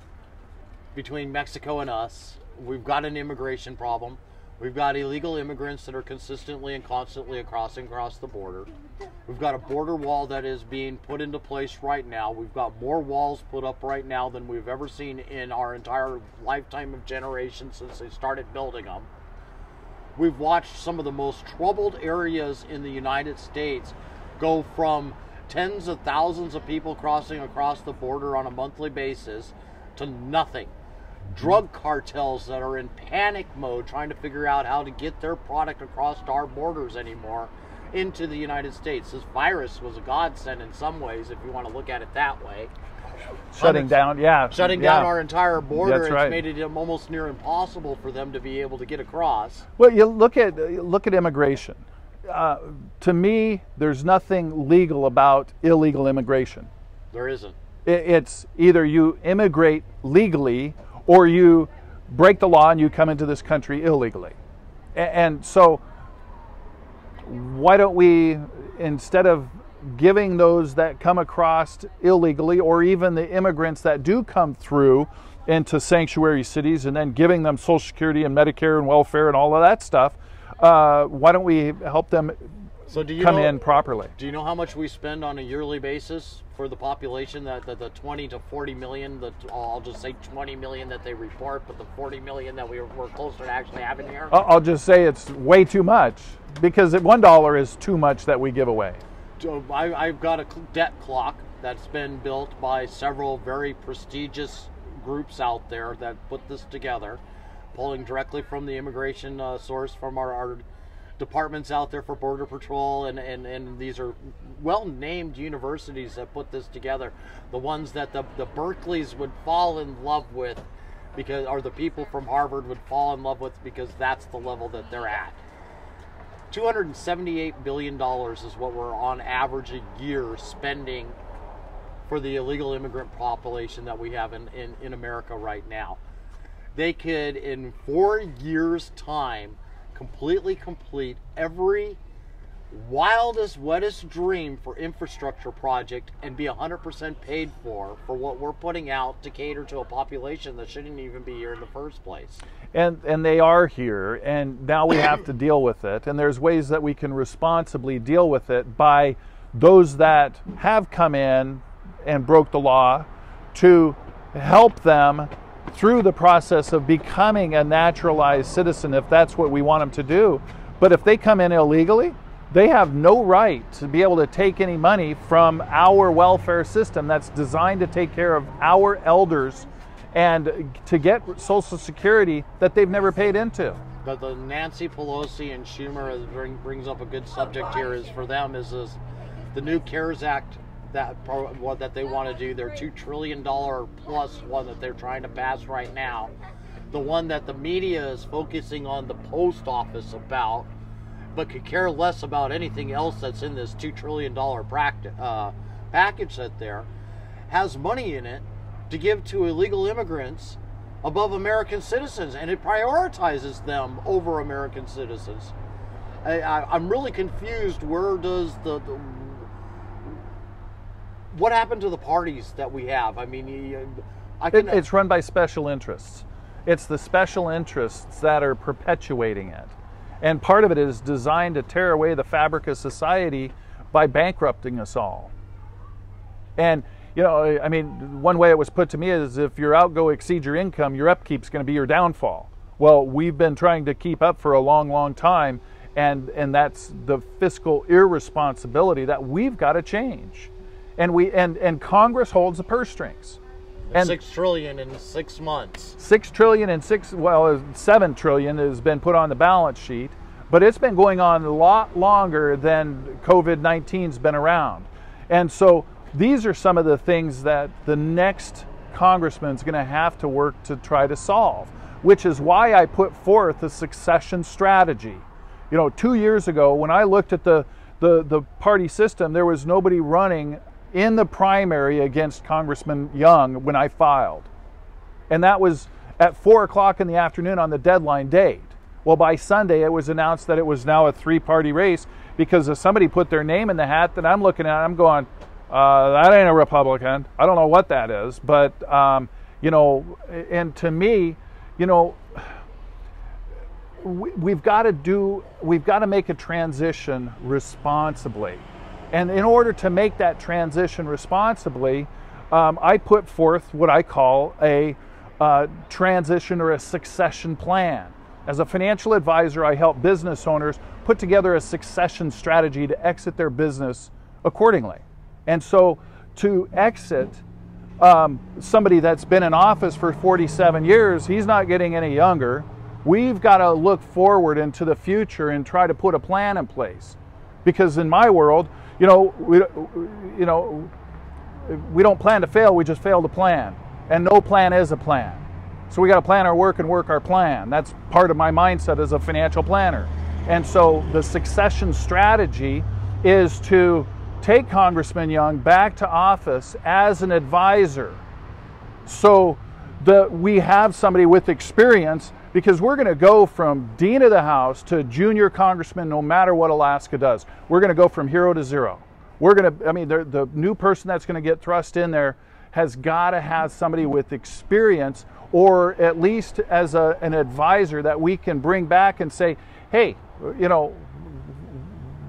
between Mexico and us. We've got an immigration problem. We've got illegal immigrants that are consistently and constantly across the border. We've got a border wall that is being put into place right now. We've got more walls put up right now than we've ever seen in our entire lifetime of generations since they started building them. We've watched some of the most troubled areas in the United States go from tens of thousands of people crossing across the border on a monthly basis to nothing. Drug cartels that are in panic mode trying to figure out how to get their product across our borders anymore into the United States. This virus was a godsend in some ways, if you want to look at it that way. Shutting down our entire border, It's made it almost near impossible for them to be able to get across. Well, you look at immigration. To me, there's nothing legal about illegal immigration. There isn't. It's either you immigrate legally or you break the law and you come into this country illegally. And so why don't we, instead of giving those that come across illegally, or even the immigrants that do come through into sanctuary cities and then giving them Social Security and Medicare and welfare and all of that stuff, why don't we help them come in properly? Do you know how much we spend on a yearly basis for the population, the 20 to 40 million, I'll just say 20 million that they report, but the 40 million that we're closer to actually having here? I'll just say it's way too much, because $1 is too much that we give away. I've got a debt clock that's been built by several very prestigious groups out there that put this together, pulling directly from the immigration source from our departments out there for Border Patrol, and these are well-named universities that put this together. The ones that the Berkeleys would fall in love with, because, or the people from Harvard would fall in love with, because that's the level that they're at. $278 billion is what we're on average a year spending for the illegal immigrant population that we have in America right now. They could, in 4 years' time, completely complete every wildest, wettest dream for infrastructure project and be 100% paid for what we're putting out to cater to a population that shouldn't even be here in the first place. And they are here, and now we have to deal with it. And there's ways that we can responsibly deal with it by those that have come in and broke the law to help them through the process of becoming a naturalized citizen, if that's what we want them to do. But if they come in illegally, they have no right to be able to take any money from our welfare system that's designed to take care of our elders and to get Social Security that they've never paid into. But the Nancy Pelosi and Schumer brings up a good subject here, is for them is the new CARES Act that they want to do, their $2 trillion plus one that they're trying to pass right now. The one that the media is focusing on the post office about, but could care less about anything else that's in this $2 trillion package that there has money in it to give to illegal immigrants above American citizens, and it prioritizes them over American citizens. I'm really confused. Where does what happened to the parties that we have? I mean, it's run by special interests. It's the special interests that are perpetuating it. And part of it is designed to tear away the fabric of society by bankrupting us all. And, you know, I mean, one way it was put to me is if your outgo exceeds your income, your upkeep's going to be your downfall. Well, we've been trying to keep up for a long, long time, and that's the fiscal irresponsibility that we've got to change. And Congress holds the purse strings. And $6 trillion in 6 months. $6 trillion in $7 trillion has been put on the balance sheet, but it's been going on a lot longer than COVID-19's been around. And so these are some of the things that the next congressman's going to have to work to try to solve, which is why I put forth a succession strategy. You know, 2 years ago when I looked at the party system, there was nobody running in the primary against Congressman Young when I filed. And that was at 4 o'clock in the afternoon on the deadline date. Well, by Sunday, it was announced that it was now a three-party race because if somebody put their name in the hat that I'm looking at, I'm going, that ain't a Republican. I don't know what that is, but, you know, and to me, you know, we've got to make a transition responsibly. And in order to make that transition responsibly, I put forth what I call a transition or a succession plan. As a financial advisor, I help business owners put together a succession strategy to exit their business accordingly. And so to exit somebody that's been in office for 47 years, he's not getting any younger. We've got to look forward into the future and try to put a plan in place. Because in my world, we don't plan to fail, we just fail to plan. And no plan is a plan. So we got to plan our work and work our plan. That's part of my mindset as a financial planner. And so the succession strategy is to take Congressman Young back to office as an advisor so that we have somebody with experience, because we're going to go from Dean of the House to junior congressman no matter what Alaska does. We're going to go from hero to zero. We're going to, I mean, the new person that's going to get thrust in there has got to have somebody with experience, or at least as an advisor that we can bring back and say, hey, you know,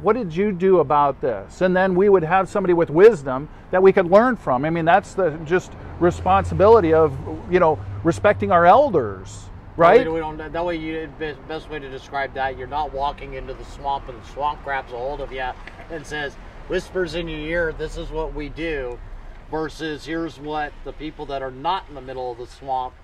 what did you do about this? And then we would have somebody with wisdom that we could learn from. I mean, that's the just responsibility of, you know, respecting our elders, right? We don't, that way, best way to describe that, you're not walking into the swamp and the swamp grabs a hold of you and says, whispers in your ear, this is what we do. Versus here's what the people that are not in the middle of the swamp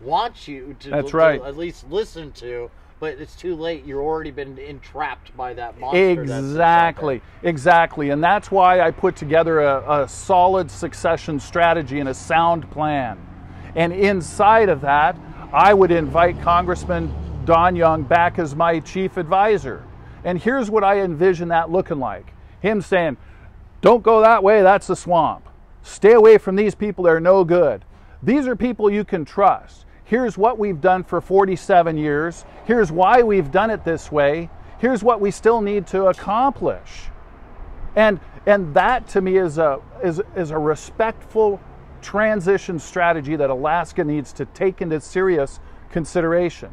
want you to, to at least listen to, but it's too late. You've already been entrapped by that monster. Exactly, exactly. And that's why I put together a solid succession strategy and a sound plan. And inside of that, I would invite Congressman Don Young back as my chief advisor. And here's what I envision that looking like. Him saying, don't go that way, that's the swamp. Stay away from these people, they're no good. These are people you can trust. Here's what we've done for 47 years. Here's why we've done it this way. Here's what we still need to accomplish. And that to me is a respectful transition strategy that Alaska needs to take into serious consideration.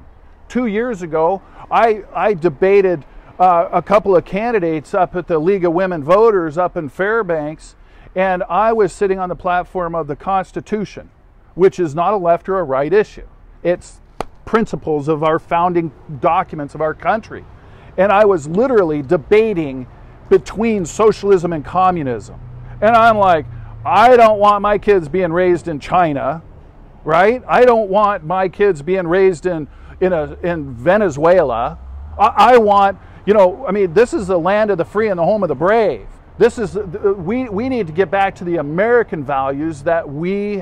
2 years ago, I debated a couple of candidates up at the League of Women Voters up in Fairbanks. And I was sitting on the platform of the Constitution, which is not a left or a right issue. It's principles of our founding documents of our country. And I was literally debating between socialism and communism. And I'm like, I don't want my kids being raised in China, right? I don't want my kids being raised in Venezuela. I want, you know, I mean, this is the land of the free and the home of the brave. This is, we need to get back to the American values that we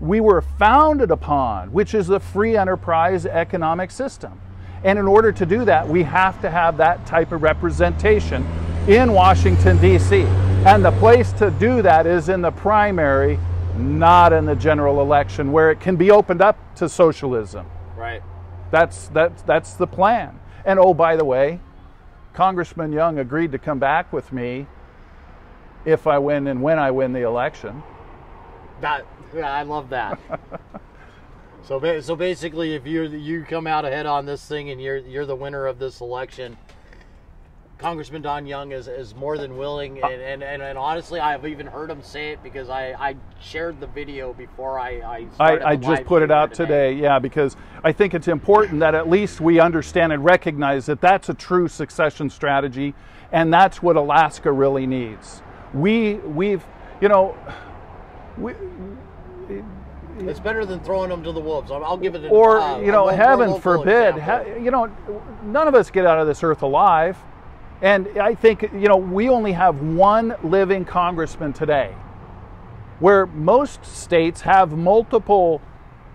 were founded upon, which is the free enterprise economic system. And in order to do that, we have to have that type of representation in Washington, D.C. And the place to do that is in the primary, not in the general election, where it can be opened up to socialism. Right. That's the plan. And oh, by the way, Congressman Young agreed to come back with me if I win and when I win the election. Yeah, I love that. so basically, if you come out ahead on this thing and you're the winner of this election, Congressman Don Young is more than willing, and honestly, I have even heard him say it because I shared the video before I just put it out today, yeah, because I think it's important that at least we understand and recognize that that's a true succession strategy, and that's what Alaska really needs. It's better than throwing them to the wolves. I'll give it. Heaven forbid, none of us get out of this earth alive. And I think, you know, we only have one living congressman today, where most states have multiple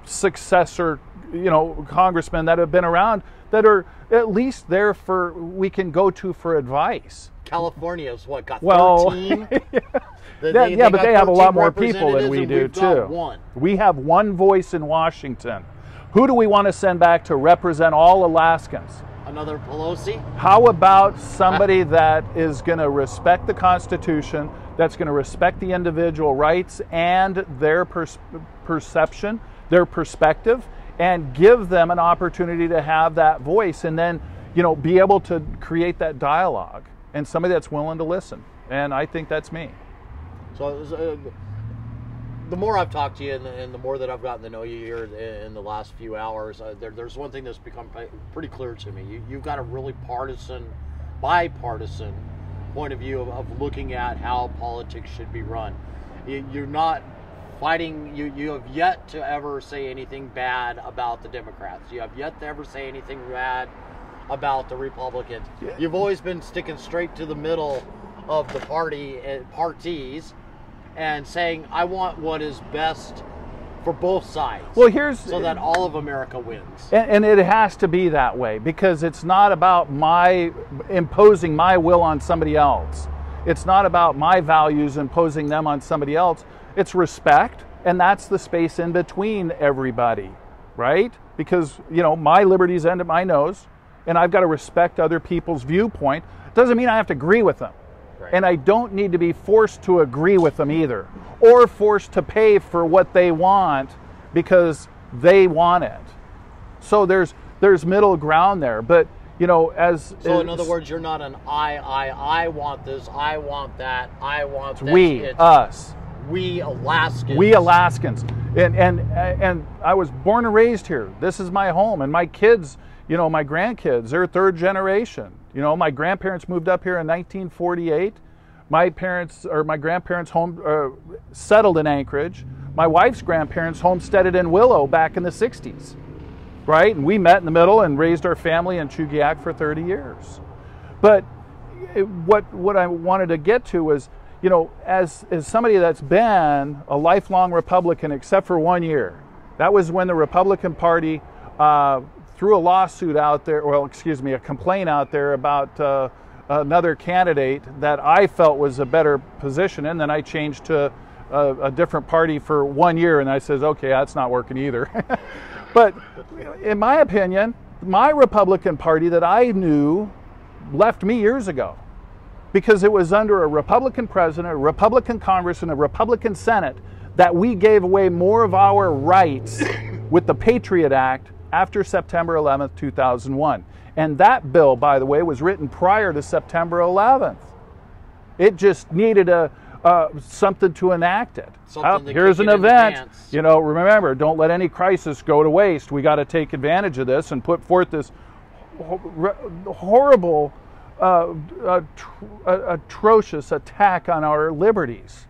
successor you know, congressmen that have been around that are at least there for, we can go to for advice. California is what, got 13? Yeah, but they have a lot more people than we do, too. We have one voice in Washington. Who do we want to send back to represent all Alaskans? Another Pelosi? How about somebody that is going to respect the Constitution, that's going to respect the individual rights and their perception, their perspective, and give them an opportunity to have that voice and then, you know, be able to create that dialogue, and somebody that's willing to listen. And I think that's me. So it was, the more I've talked to you and the more that I've gotten to know you here in the last few hours, there's one thing that's become pretty clear to me. You've got a really bipartisan point of view of looking at how politics should be run. You're not fighting, you have yet to ever say anything bad about the Democrats. You have yet to ever say anything bad about the Republicans. You've always been sticking straight to the middle of the parties. And saying, I want what is best for both sides. Well, so that all of America wins. And it has to be that way, because it's not about my imposing my will on somebody else. It's not about my values imposing them on somebody else. It's respect, and that's the space in between everybody, right? Because, you know, my liberties end at my nose, and I've got to respect other people's viewpoint. Doesn't mean I have to agree with them. Right. And I don't need to be forced to agree with them either, or forced to pay for what they want because they want it. So there's middle ground there. But, you know, so in other words, you're not an I want this, I want that, I want that. We Alaskans. We Alaskans. And I was born and raised here. This is my home, and my kids, you know, my grandkids, they're third generation. You know, my grandparents moved up here in 1948. My grandparents settled in Anchorage. My wife's grandparents homesteaded in Willow back in the 60s, right? And we met in the middle and raised our family in Chugiak for 30 years. But what I wanted to get to was, you know, as somebody that's been a lifelong Republican, except for 1 year, that was when the Republican Party threw a lawsuit out there, well, excuse me, a complaint out there about another candidate that I felt was a better position, and then I changed to a different party for 1 year, and I says, okay, that's not working either. But in my opinion, my Republican Party that I knew left me years ago, because it was under a Republican president, a Republican Congress, and a Republican Senate that we gave away more of our rights with the Patriot Act after September 11th, 2001. And that bill, by the way, was written prior to September 11th. It just needed something to enact it. Here's an event. You know, remember, don't let any crisis go to waste. We got to take advantage of this and put forth this horrible, atrocious attack on our liberties.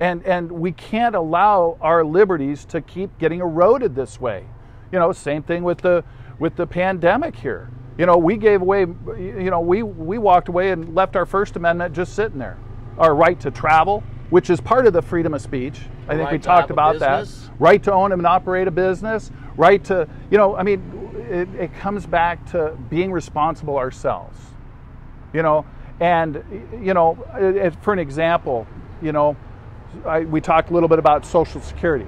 And we can't allow our liberties to keep getting eroded this way. You know, same thing with the pandemic here. You know, we gave away, you know, we walked away and left our First Amendment just sitting there. Our right to travel, which is part of the freedom of speech. I think we talked about that. Right to own and operate a business. Right to, you know, I mean, it comes back to being responsible ourselves. You know, and, you know, for an example, you know, we talked a little bit about Social Security.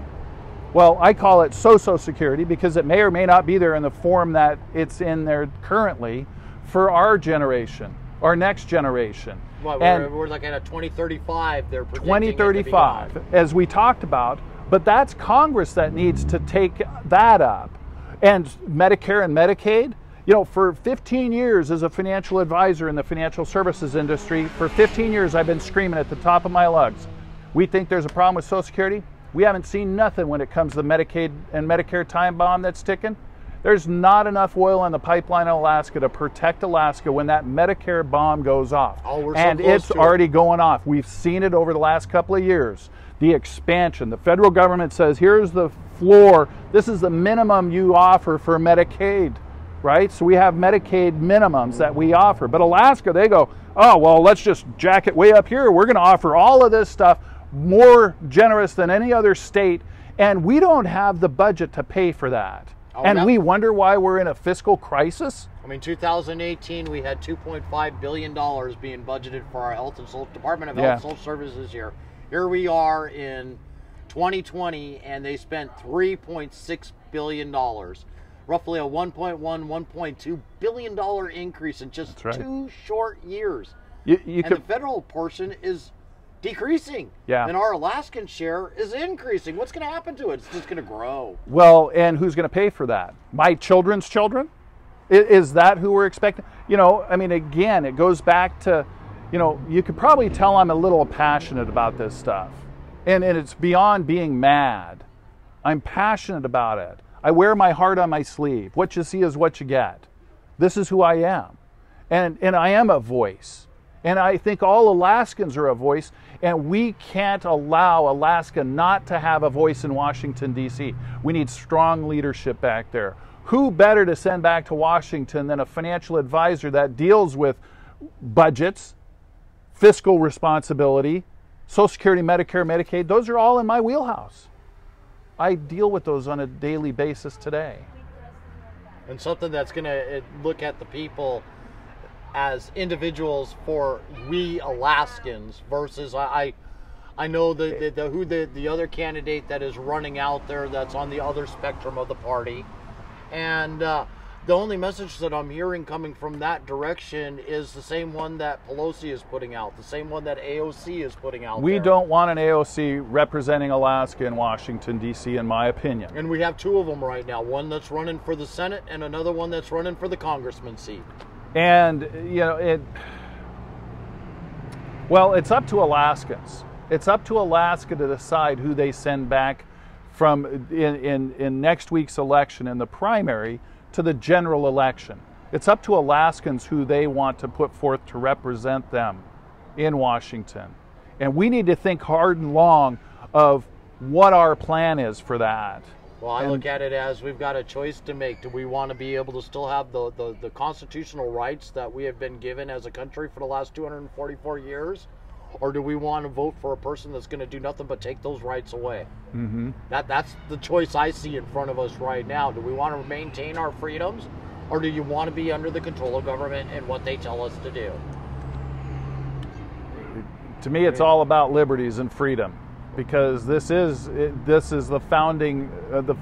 Well, I call it Social Security because it may or may not be there in the form that it's in there currently for our generation, our next generation. Well, we're looking at 2035. They're predicting 2035, as we talked about. But that's Congress that needs to take that up. And Medicare and Medicaid, you know, for 15 years as a financial advisor in the financial services industry, for 15 years I've been screaming at the top of my lungs, we think there's a problem with Social Security. We haven't seen nothing when it comes to the Medicaid and Medicare time bomb that's ticking. There's not enough oil in the pipeline in Alaska to protect Alaska when that Medicare bomb goes off. And it's already going off. We've seen it over the last couple of years. The expansion. The federal government says, here's the floor. This is the minimum you offer for Medicaid, right? So we have Medicaid minimums that we offer. But Alaska, they go, oh, well, let's just jack it way up here. We're going to offer all of this stuff more generous than any other state, And we don't have the budget to pay for that. Oh, and we wonder why we're in a fiscal crisis. I mean, 2018, we had $2.5 billion being budgeted for our health and social Department of Health and Social Services here. Here we are in 2020, and they spent $3.6 billion, roughly a $1.2 billion increase in just two short years. The federal portion is decreasing, and our Alaskan share is increasing. What's going to happen to it? It's just going to grow. Well, and who's going to pay for that? My children's children? Is that who we're expecting? You know, I mean, again, it goes back to, you know, you could probably tell I'm a little passionate about this stuff, and it's beyond being mad. I'm passionate about it. I wear my heart on my sleeve. What you see is what you get. This is who I am, and I am a voice. And I think all Alaskans are a voice, and we can't allow Alaska not to have a voice in Washington, D.C. We need strong leadership back there. Who better to send back to Washington than a financial advisor that deals with budgets, fiscal responsibility, Social Security, Medicare, Medicaid? Those are all in my wheelhouse. I deal with those on a daily basis today. And something that's going to look at the people as individuals for we Alaskans versus I know the other candidate that is running out there that's on the other spectrum of the party, and the only message that I'm hearing coming from that direction is the same one that Pelosi is putting out, the same one that AOC is putting out. We don't want an AOC representing Alaska in Washington, D.C., in my opinion. And we have two of them right now, one that's running for the Senate and another one that's running for the congressman's seat. And, you know, it's up to Alaskans. It's up to Alaska to decide who they send back from in next week's election in the primary to the general election. It's up to Alaskans who they want to put forth to represent them in Washington. And we need to think hard and long of what our plan is for that. Well, I look at it as we've got a choice to make. Do we want to be able to still have the constitutional rights that we have been given as a country for the last 244 years? Or do we want to vote for a person that's going to do nothing but take those rights away? Mm-hmm. That's the choice I see in front of us right now. Do we want to maintain our freedoms? Or do you want to be under the control of government and what they tell us to do? To me, it's all about liberties and freedom. Because this is the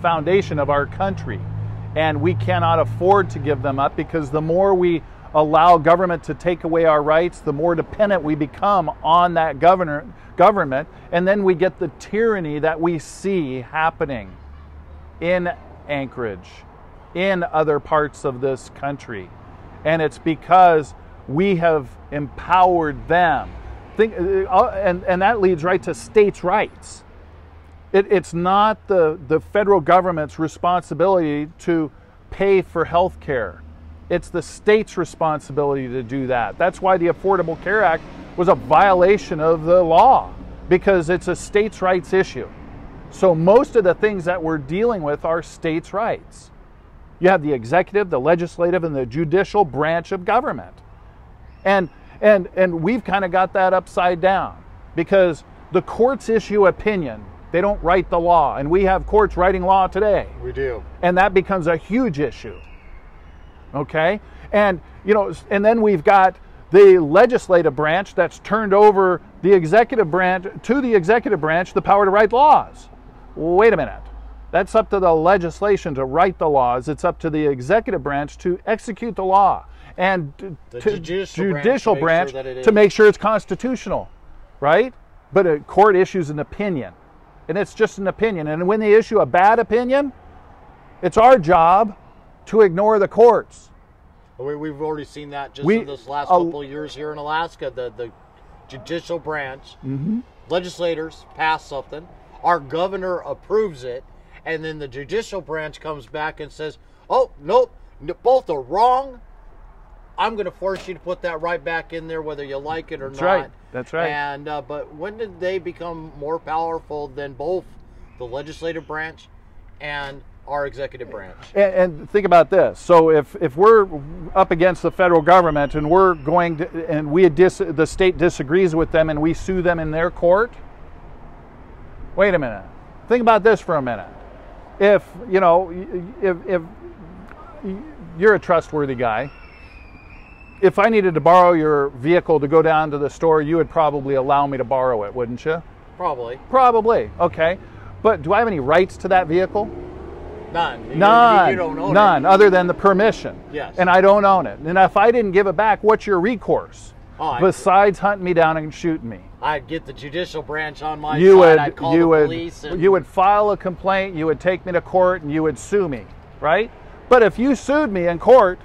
foundation of our country, and we cannot afford to give them up, because the more we allow government to take away our rights, the more dependent we become on that government, and then we get the tyranny that we see happening in Anchorage, in other parts of this country. And it's because we have empowered them. And that leads right to states' rights. It's not the federal government's responsibility to pay for health care. It's the state's responsibility to do that. That's why the Affordable Care Act was a violation of the law, because it's a states' rights issue. So most of the things that we're dealing with are states' rights. You have the executive, the legislative, and the judicial branch of government. And we've kind of got that upside down, because the courts issue opinion. They don't write the law. And we have courts writing law today. We do. And that becomes a huge issue. Okay? And, you know, and then we've got the legislative branch that's turned over the executive branch, to the executive branch, the power to write laws. Wait a minute. That's up to the legislation to write the laws. It's up to the executive branch to execute the law, and the judicial branch to make sure it's constitutional, right? But a court issues an opinion, and it's just an opinion. And when they issue a bad opinion, it's our job to ignore the courts. We've already seen that just in this last couple of years here in Alaska. The judicial branch, legislators pass something, our governor approves it, and then the judicial branch comes back and says, oh, nope, both are wrong. I'm going to force you to put that right back in there, whether you like it or not. Right. That's right. And but when did they become more powerful than both the legislative branch and our executive branch? And think about this. So if we're up against the federal government and we're going to, and the state disagrees with them and we sue them in their court, wait a minute. Think about this for a minute. If, you know, if you're a trustworthy guy, if I needed to borrow your vehicle to go down to the store, you would probably allow me to borrow it, wouldn't you? Probably. Probably. Okay. But do I have any rights to that vehicle? None. None. You don't own it. None, other than the permission. Yes. And I don't own it. And if I didn't give it back, what's your recourse? Oh, besides hunting me down and shooting me? I'd get the judicial branch on my side. I'd call the police. You would file a complaint. You would take me to court, and you would sue me, right? But if you sued me in court,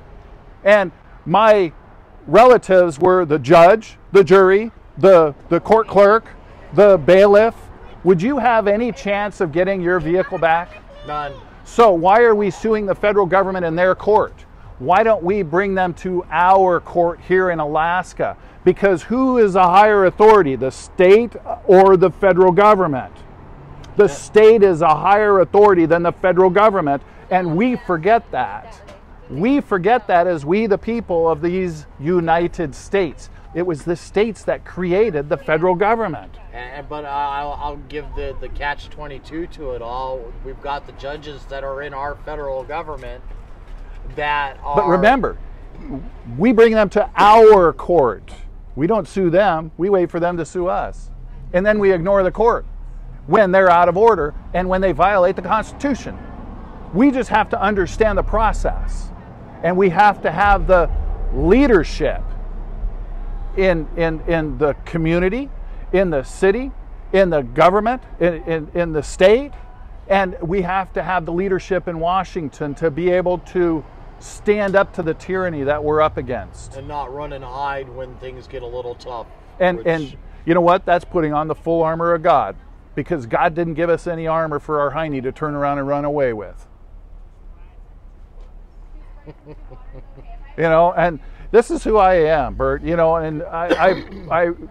and my relatives were the judge, the jury, the court clerk, the bailiff, would you have any chance of getting your vehicle back? None. So why are we suing the federal government in their court? Why don't we bring them to our court here in Alaska? Because who is a higher authority, the state or the federal government? The state is a higher authority than the federal government, and we forget that. We forget that as we, the people of these United States. It was the states that created the federal government. But I'll give the catch-22 to it all. We've got the judges that are in our federal government that are... But remember, we bring them to our court. We don't sue them. We wait for them to sue us. And then we ignore the court when they're out of order and when they violate the Constitution. We just have to understand the process. And we have to have the leadership in the community, in the city, in the government, in the state, and we have to have the leadership in Washington to be able to stand up to the tyranny that we're up against. And not run and hide when things get a little tough. And you know what? That's putting on the full armor of God, because God didn't give us any armor for our hiney to turn around and run away with. You know, and this is who I am, Bert, you know, and I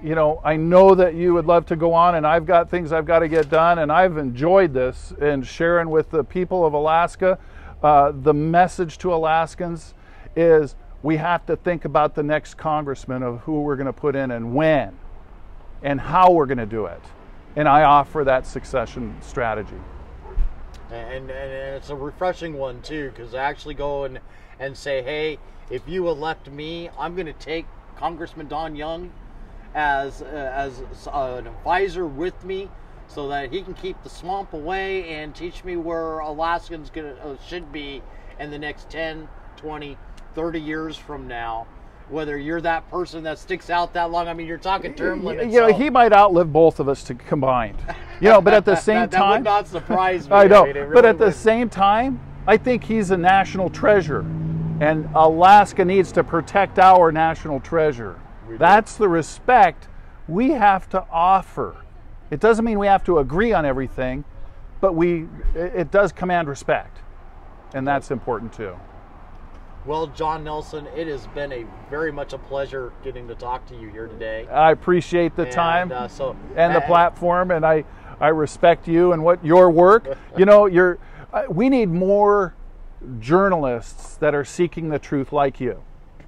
you know, I know that you would love to go on, and I've got things I've got to get done, and I've enjoyed this and sharing with the people of Alaska. The message to Alaskans is we have to think about the next congressman, of who we're going to put in and when and how we're going to do it. And I offer that succession strategy. And it's a refreshing one, too, because I actually go and say, hey, if you elect me, I'm going to take Congressman Don Young as an advisor with me, so that he can keep the swamp away and teach me where Alaskans should be in the next 10, 20, 30 years from now. Whether you're that person that sticks out that long, I mean, you're talking term limits. You know, so he might outlive both of us combined. You know, but at the same time, that would not surprise me. I know, I mean, really, but at the same time, I think he's a national treasure. And Alaska needs to protect our national treasure. That's the respect we have to offer. It doesn't mean we have to agree on everything, but it does command respect. And that's important too. Well, John Nelson, it has been very much a pleasure getting to talk to you here today. I appreciate the time and the platform, and I respect you and your work. You know, we need more journalists that are seeking the truth like you,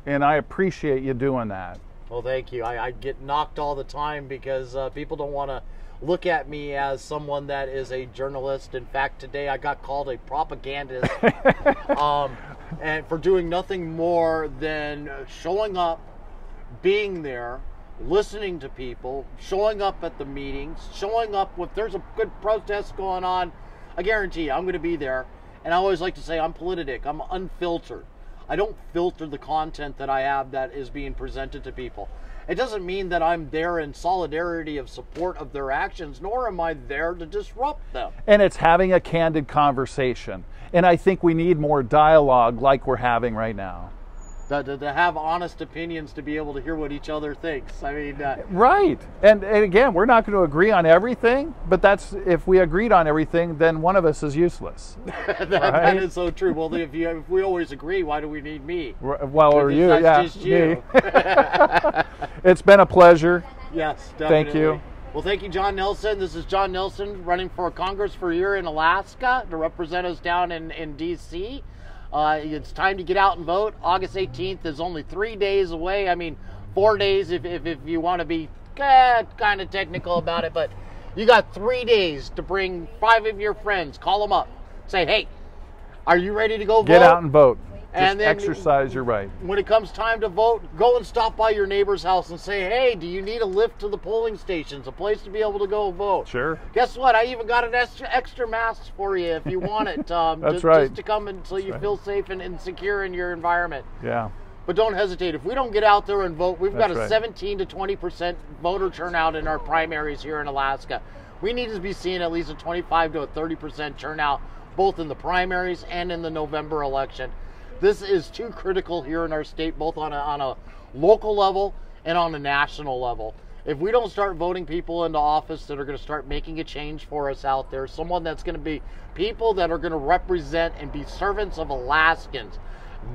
and I appreciate you doing that. Well, thank you. I get knocked all the time because people don't want to look at me as someone that is a journalist. In fact, today I got called a propagandist and for doing nothing more than showing up, being there, listening to people, showing up at the meetings, showing up if there's a good protest going on. I guarantee you I'm going to be there. And I always like to say I'm politic, I'm unfiltered. I don't filter the content that I have that is being presented to people. It doesn't mean that I'm there in solidarity of support of their actions, nor am I there to disrupt them. And it's having a candid conversation. And I think we need more dialogue like we're having right now. To have honest opinions, to be able to hear what each other thinks. I mean, right. And again, we're not going to agree on everything, but that's, if we agreed on everything, then one of us is useless. That is so true. Well, if we always agree, why do we need me? Well, or you? Yeah, just you. It's been a pleasure. Yes, definitely. Thank you. Well, thank you, John Nelson. This is John Nelson running for Congress for here in Alaska to represent us down in D.C. It's time to get out and vote. August 18th is only 3 days away. I mean, 4 days if you want to be kind of technical about it. But You got 3 days to bring 5 of your friends. Call them up. Say, hey, are you ready to go vote? Get out and vote. And then exercise your right. When it comes time to vote, go and stop by your neighbor's house and say, hey, do you need a lift to the polling stations, a place to be able to go vote? Sure. Guess what? I even got an extra mask for you if you want it. That's just, right. Just to come until you feel safe and secure in your environment. Yeah. But don't hesitate. If we don't get out there and vote, we've got a 17 to 20% voter turnout in our primaries here in Alaska. We need to be seeing at least a 25 to a 30% turnout, both in the primaries and in the November election. This is too critical here in our state, both on a local level and on a national level. If we don't start voting people into office that are going to start making a change for us out there, someone that's going to be people that are going to represent and be servants of Alaskans,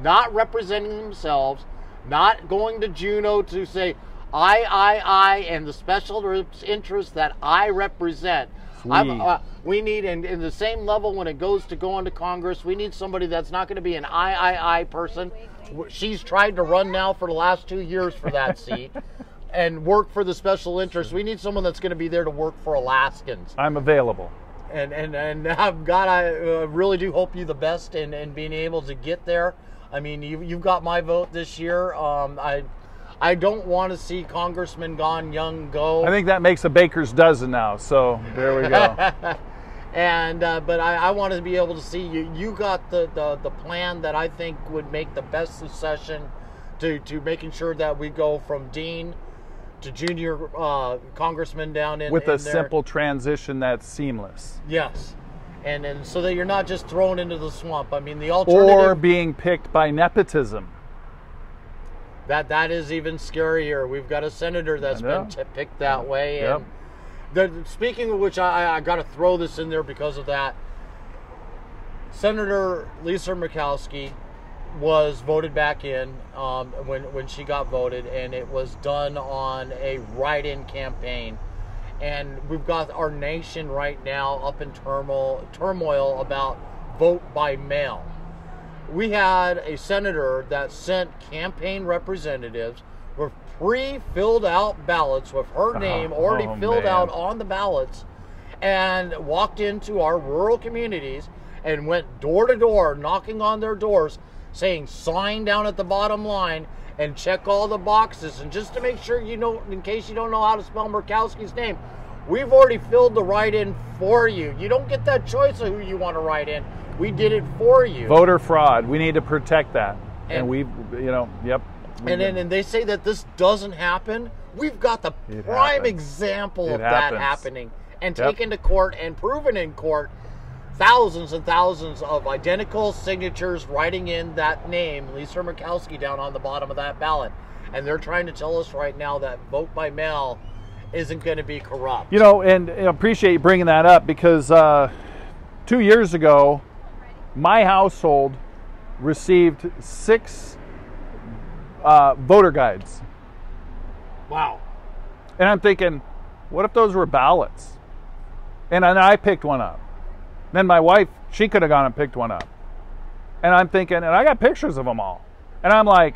not representing themselves, not going to Juneau to say, I, and the special group's interests that I represent. We need, and the same level when it goes to going to Congress, we need somebody that's not going to be an I person. She's tried to run now for the last 2 years for that seat and work for the special interests. We need someone that's going to be there to work for Alaskans. I'm available. And God, I really do hope you the best in being able to get there. I mean, you've got my vote this year. I don't want to see Congressman Don Young go. I think that makes a baker's dozen now, so there we go. But I want to be able to see you. You got the plan that I think would make the best succession to making sure that we go from Dean to junior congressman down in with a simple transition that's seamless. Yes. And so that you're not just thrown into the swamp. I mean, the alternative... Or being picked by nepotism. That is even scarier. We've got a senator that's been picked that way. Yep. And speaking of which, I got to throw this in there because of that. Senator Lisa Murkowski was voted back in when she got voted, and it was done on a write-in campaign. And we've got our nation right now up in turmoil about vote by mail. We had a senator that sent campaign representatives with pre-filled out ballots with her name already filled out on the ballots, and walked into our rural communities and went door to door, knocking on their doors, saying sign down at the bottom line and check all the boxes. And just to make sure you know, in case you don't know how to spell Murkowski's name, we've already filled the write-in for you. You don't get that choice of who you want to write in. We did it for you. Voter fraud. We need to protect that. And we, you know, yep. And they say that this doesn't happen. We've got the prime example of that happening. And taken to court and proven in court, thousands and thousands of identical signatures writing in that name, Lisa Murkowski, down on the bottom of that ballot. And they're trying to tell us right now that vote by mail isn't going to be corrupt. You know, and I appreciate you bringing that up because 2 years ago, my household received 6 voter guides. Wow. And I'm thinking, what if those were ballots? And I picked one up. Then my wife, she could have gone and picked one up. And I'm thinking, and I got pictures of them all. And I'm like,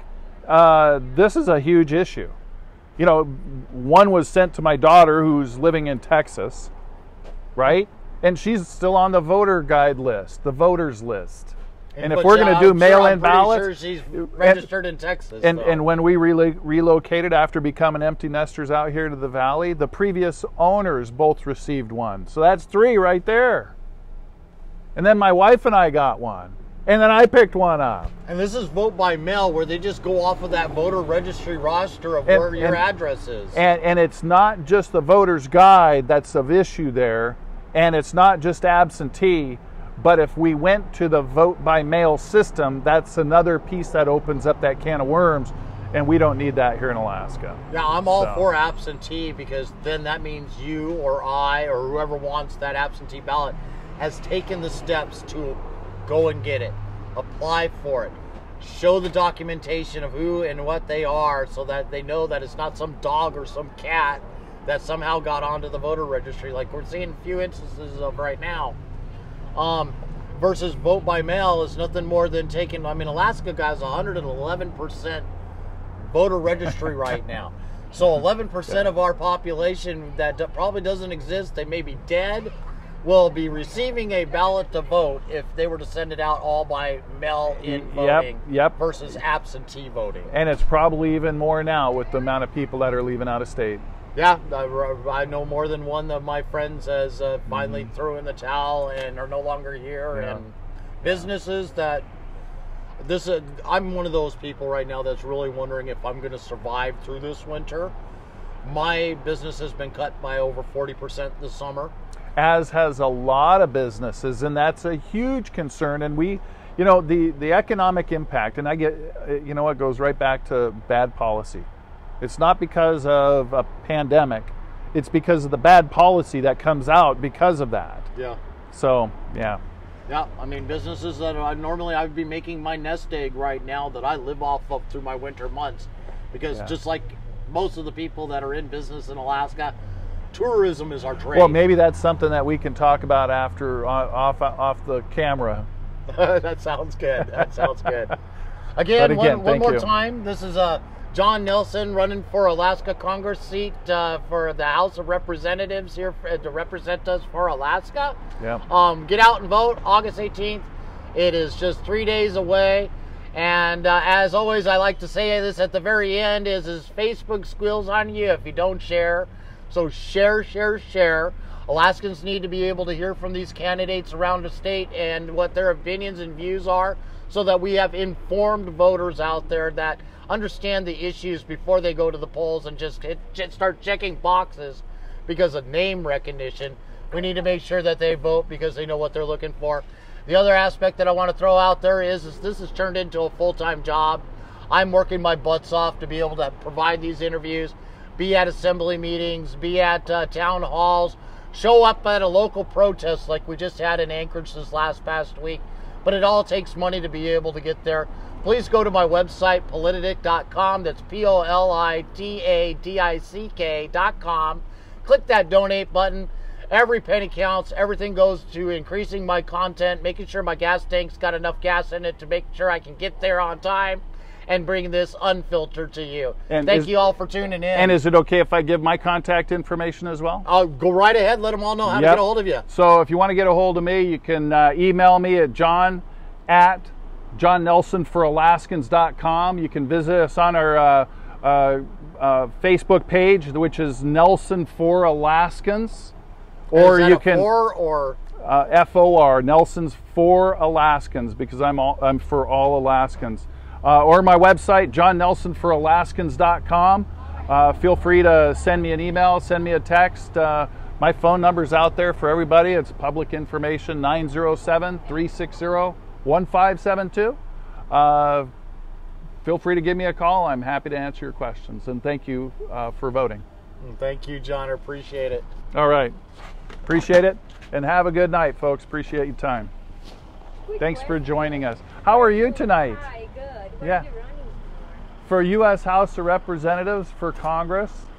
this is a huge issue. You know, one was sent to my daughter who's living in Texas, right? And she's still on the voter guide list, the voters list. And if we're going to do mail-in ballots... Sure she's registered in Texas. And when we relocated after becoming empty nesters out here to the valley, the previous owners both received one. So that's 3 right there. And then my wife and I got one. And then I picked one up. And this is vote by mail where they just go off of that voter registry roster of where your address is. And it's not just the voter's guide that's of issue there. And it's not just absentee, but if we went to the vote by mail system, that's another piece that opens up that can of worms, and we don't need that here in Alaska. Yeah, I'm all for absentee because then that means you or I or whoever wants that absentee ballot has taken the steps to go and get it, apply for it, show the documentation of who and what they are so that they know that it's not some dog or some cat that somehow got onto the voter registry, like we're seeing a few instances of right now. Versus vote by mail is nothing more than taking, I mean, Alaska guys 111% voter registry right now. So 11% of our population that probably doesn't exist, they may be dead, will be receiving a ballot to vote if they were to send it out all by mail in voting versus absentee voting. And it's probably even more now with the amount of people that are leaving out of state. Yeah, I know more than one of my friends has finally threw in the towel and are no longer here. Yeah. And businesses that this I'm one of those people right now that's really wondering if I'm going to survive through this winter. My business has been cut by over 40% this summer. As has a lot of businesses, and that's a huge concern. And we, you know, the economic impact, and I get, you know, it goes right back to bad policy. It's not because of a pandemic. It's because of the bad policy that comes out because of that. Yeah. So, yeah. Yeah, I mean, businesses that I would be making my nest egg right now that I live off of through my winter months, because just like most of the people that are in business in Alaska, tourism is our trade. Well, maybe that's something that we can talk about after off the camera. That sounds good. That sounds good. Again, one more time, this is John Nelson running for Alaska Congress seat for the House of Representatives here to represent us for Alaska. Yeah. Get out and vote August 18th. It is just 3 days away. And as always, I like to say this at the very end is Facebook squeals on you if you don't share. So share, share, share. Alaskans need to be able to hear from these candidates around the state and what their opinions and views are, so that we have informed voters out there that understand the issues before they go to the polls and just start checking boxes because of name recognition. We need to make sure that they vote because they know what they're looking for. The other aspect that I want to throw out there is this has turned into a full-time job. I'm working my butts off to be able to provide these interviews, be at assembly meetings, be at town halls, show up at a local protest like we just had in Anchorage this past week. But it all takes money to be able to get there. Please go to my website, politidick.com. That's POLITADICK.com. Click that donate button. Every penny counts. Everything goes to increasing my content, making sure my gas tank's got enough gas in it to make sure I can get there on time and bring this unfiltered to you. And thank you all for tuning in. And is it okay if I give my contact information as well? I'll go right ahead. Let them all know how to get a hold of you. So if you want to get a hold of me, you can email me at john@johnnelsonforalaskans.com. You can visit us on our Facebook page, which is Nelson for Alaskans. Or you can FOR, Nelson's for Alaskans, because I'm for all Alaskans. Or my website, johnnelsonforalaskans.com. Feel free to send me an email, send me a text. My phone number's out there for everybody. It's public information, 907-360-1572. Feel free to give me a call. I'm happy to answer your questions. And thank you for voting. Thank you, John. I appreciate it. All right. Appreciate it. And have a good night, folks. Appreciate your time. Thanks for joining us. How are you tonight? Hi, good. What are you running for? For U.S. House of Representatives for Congress.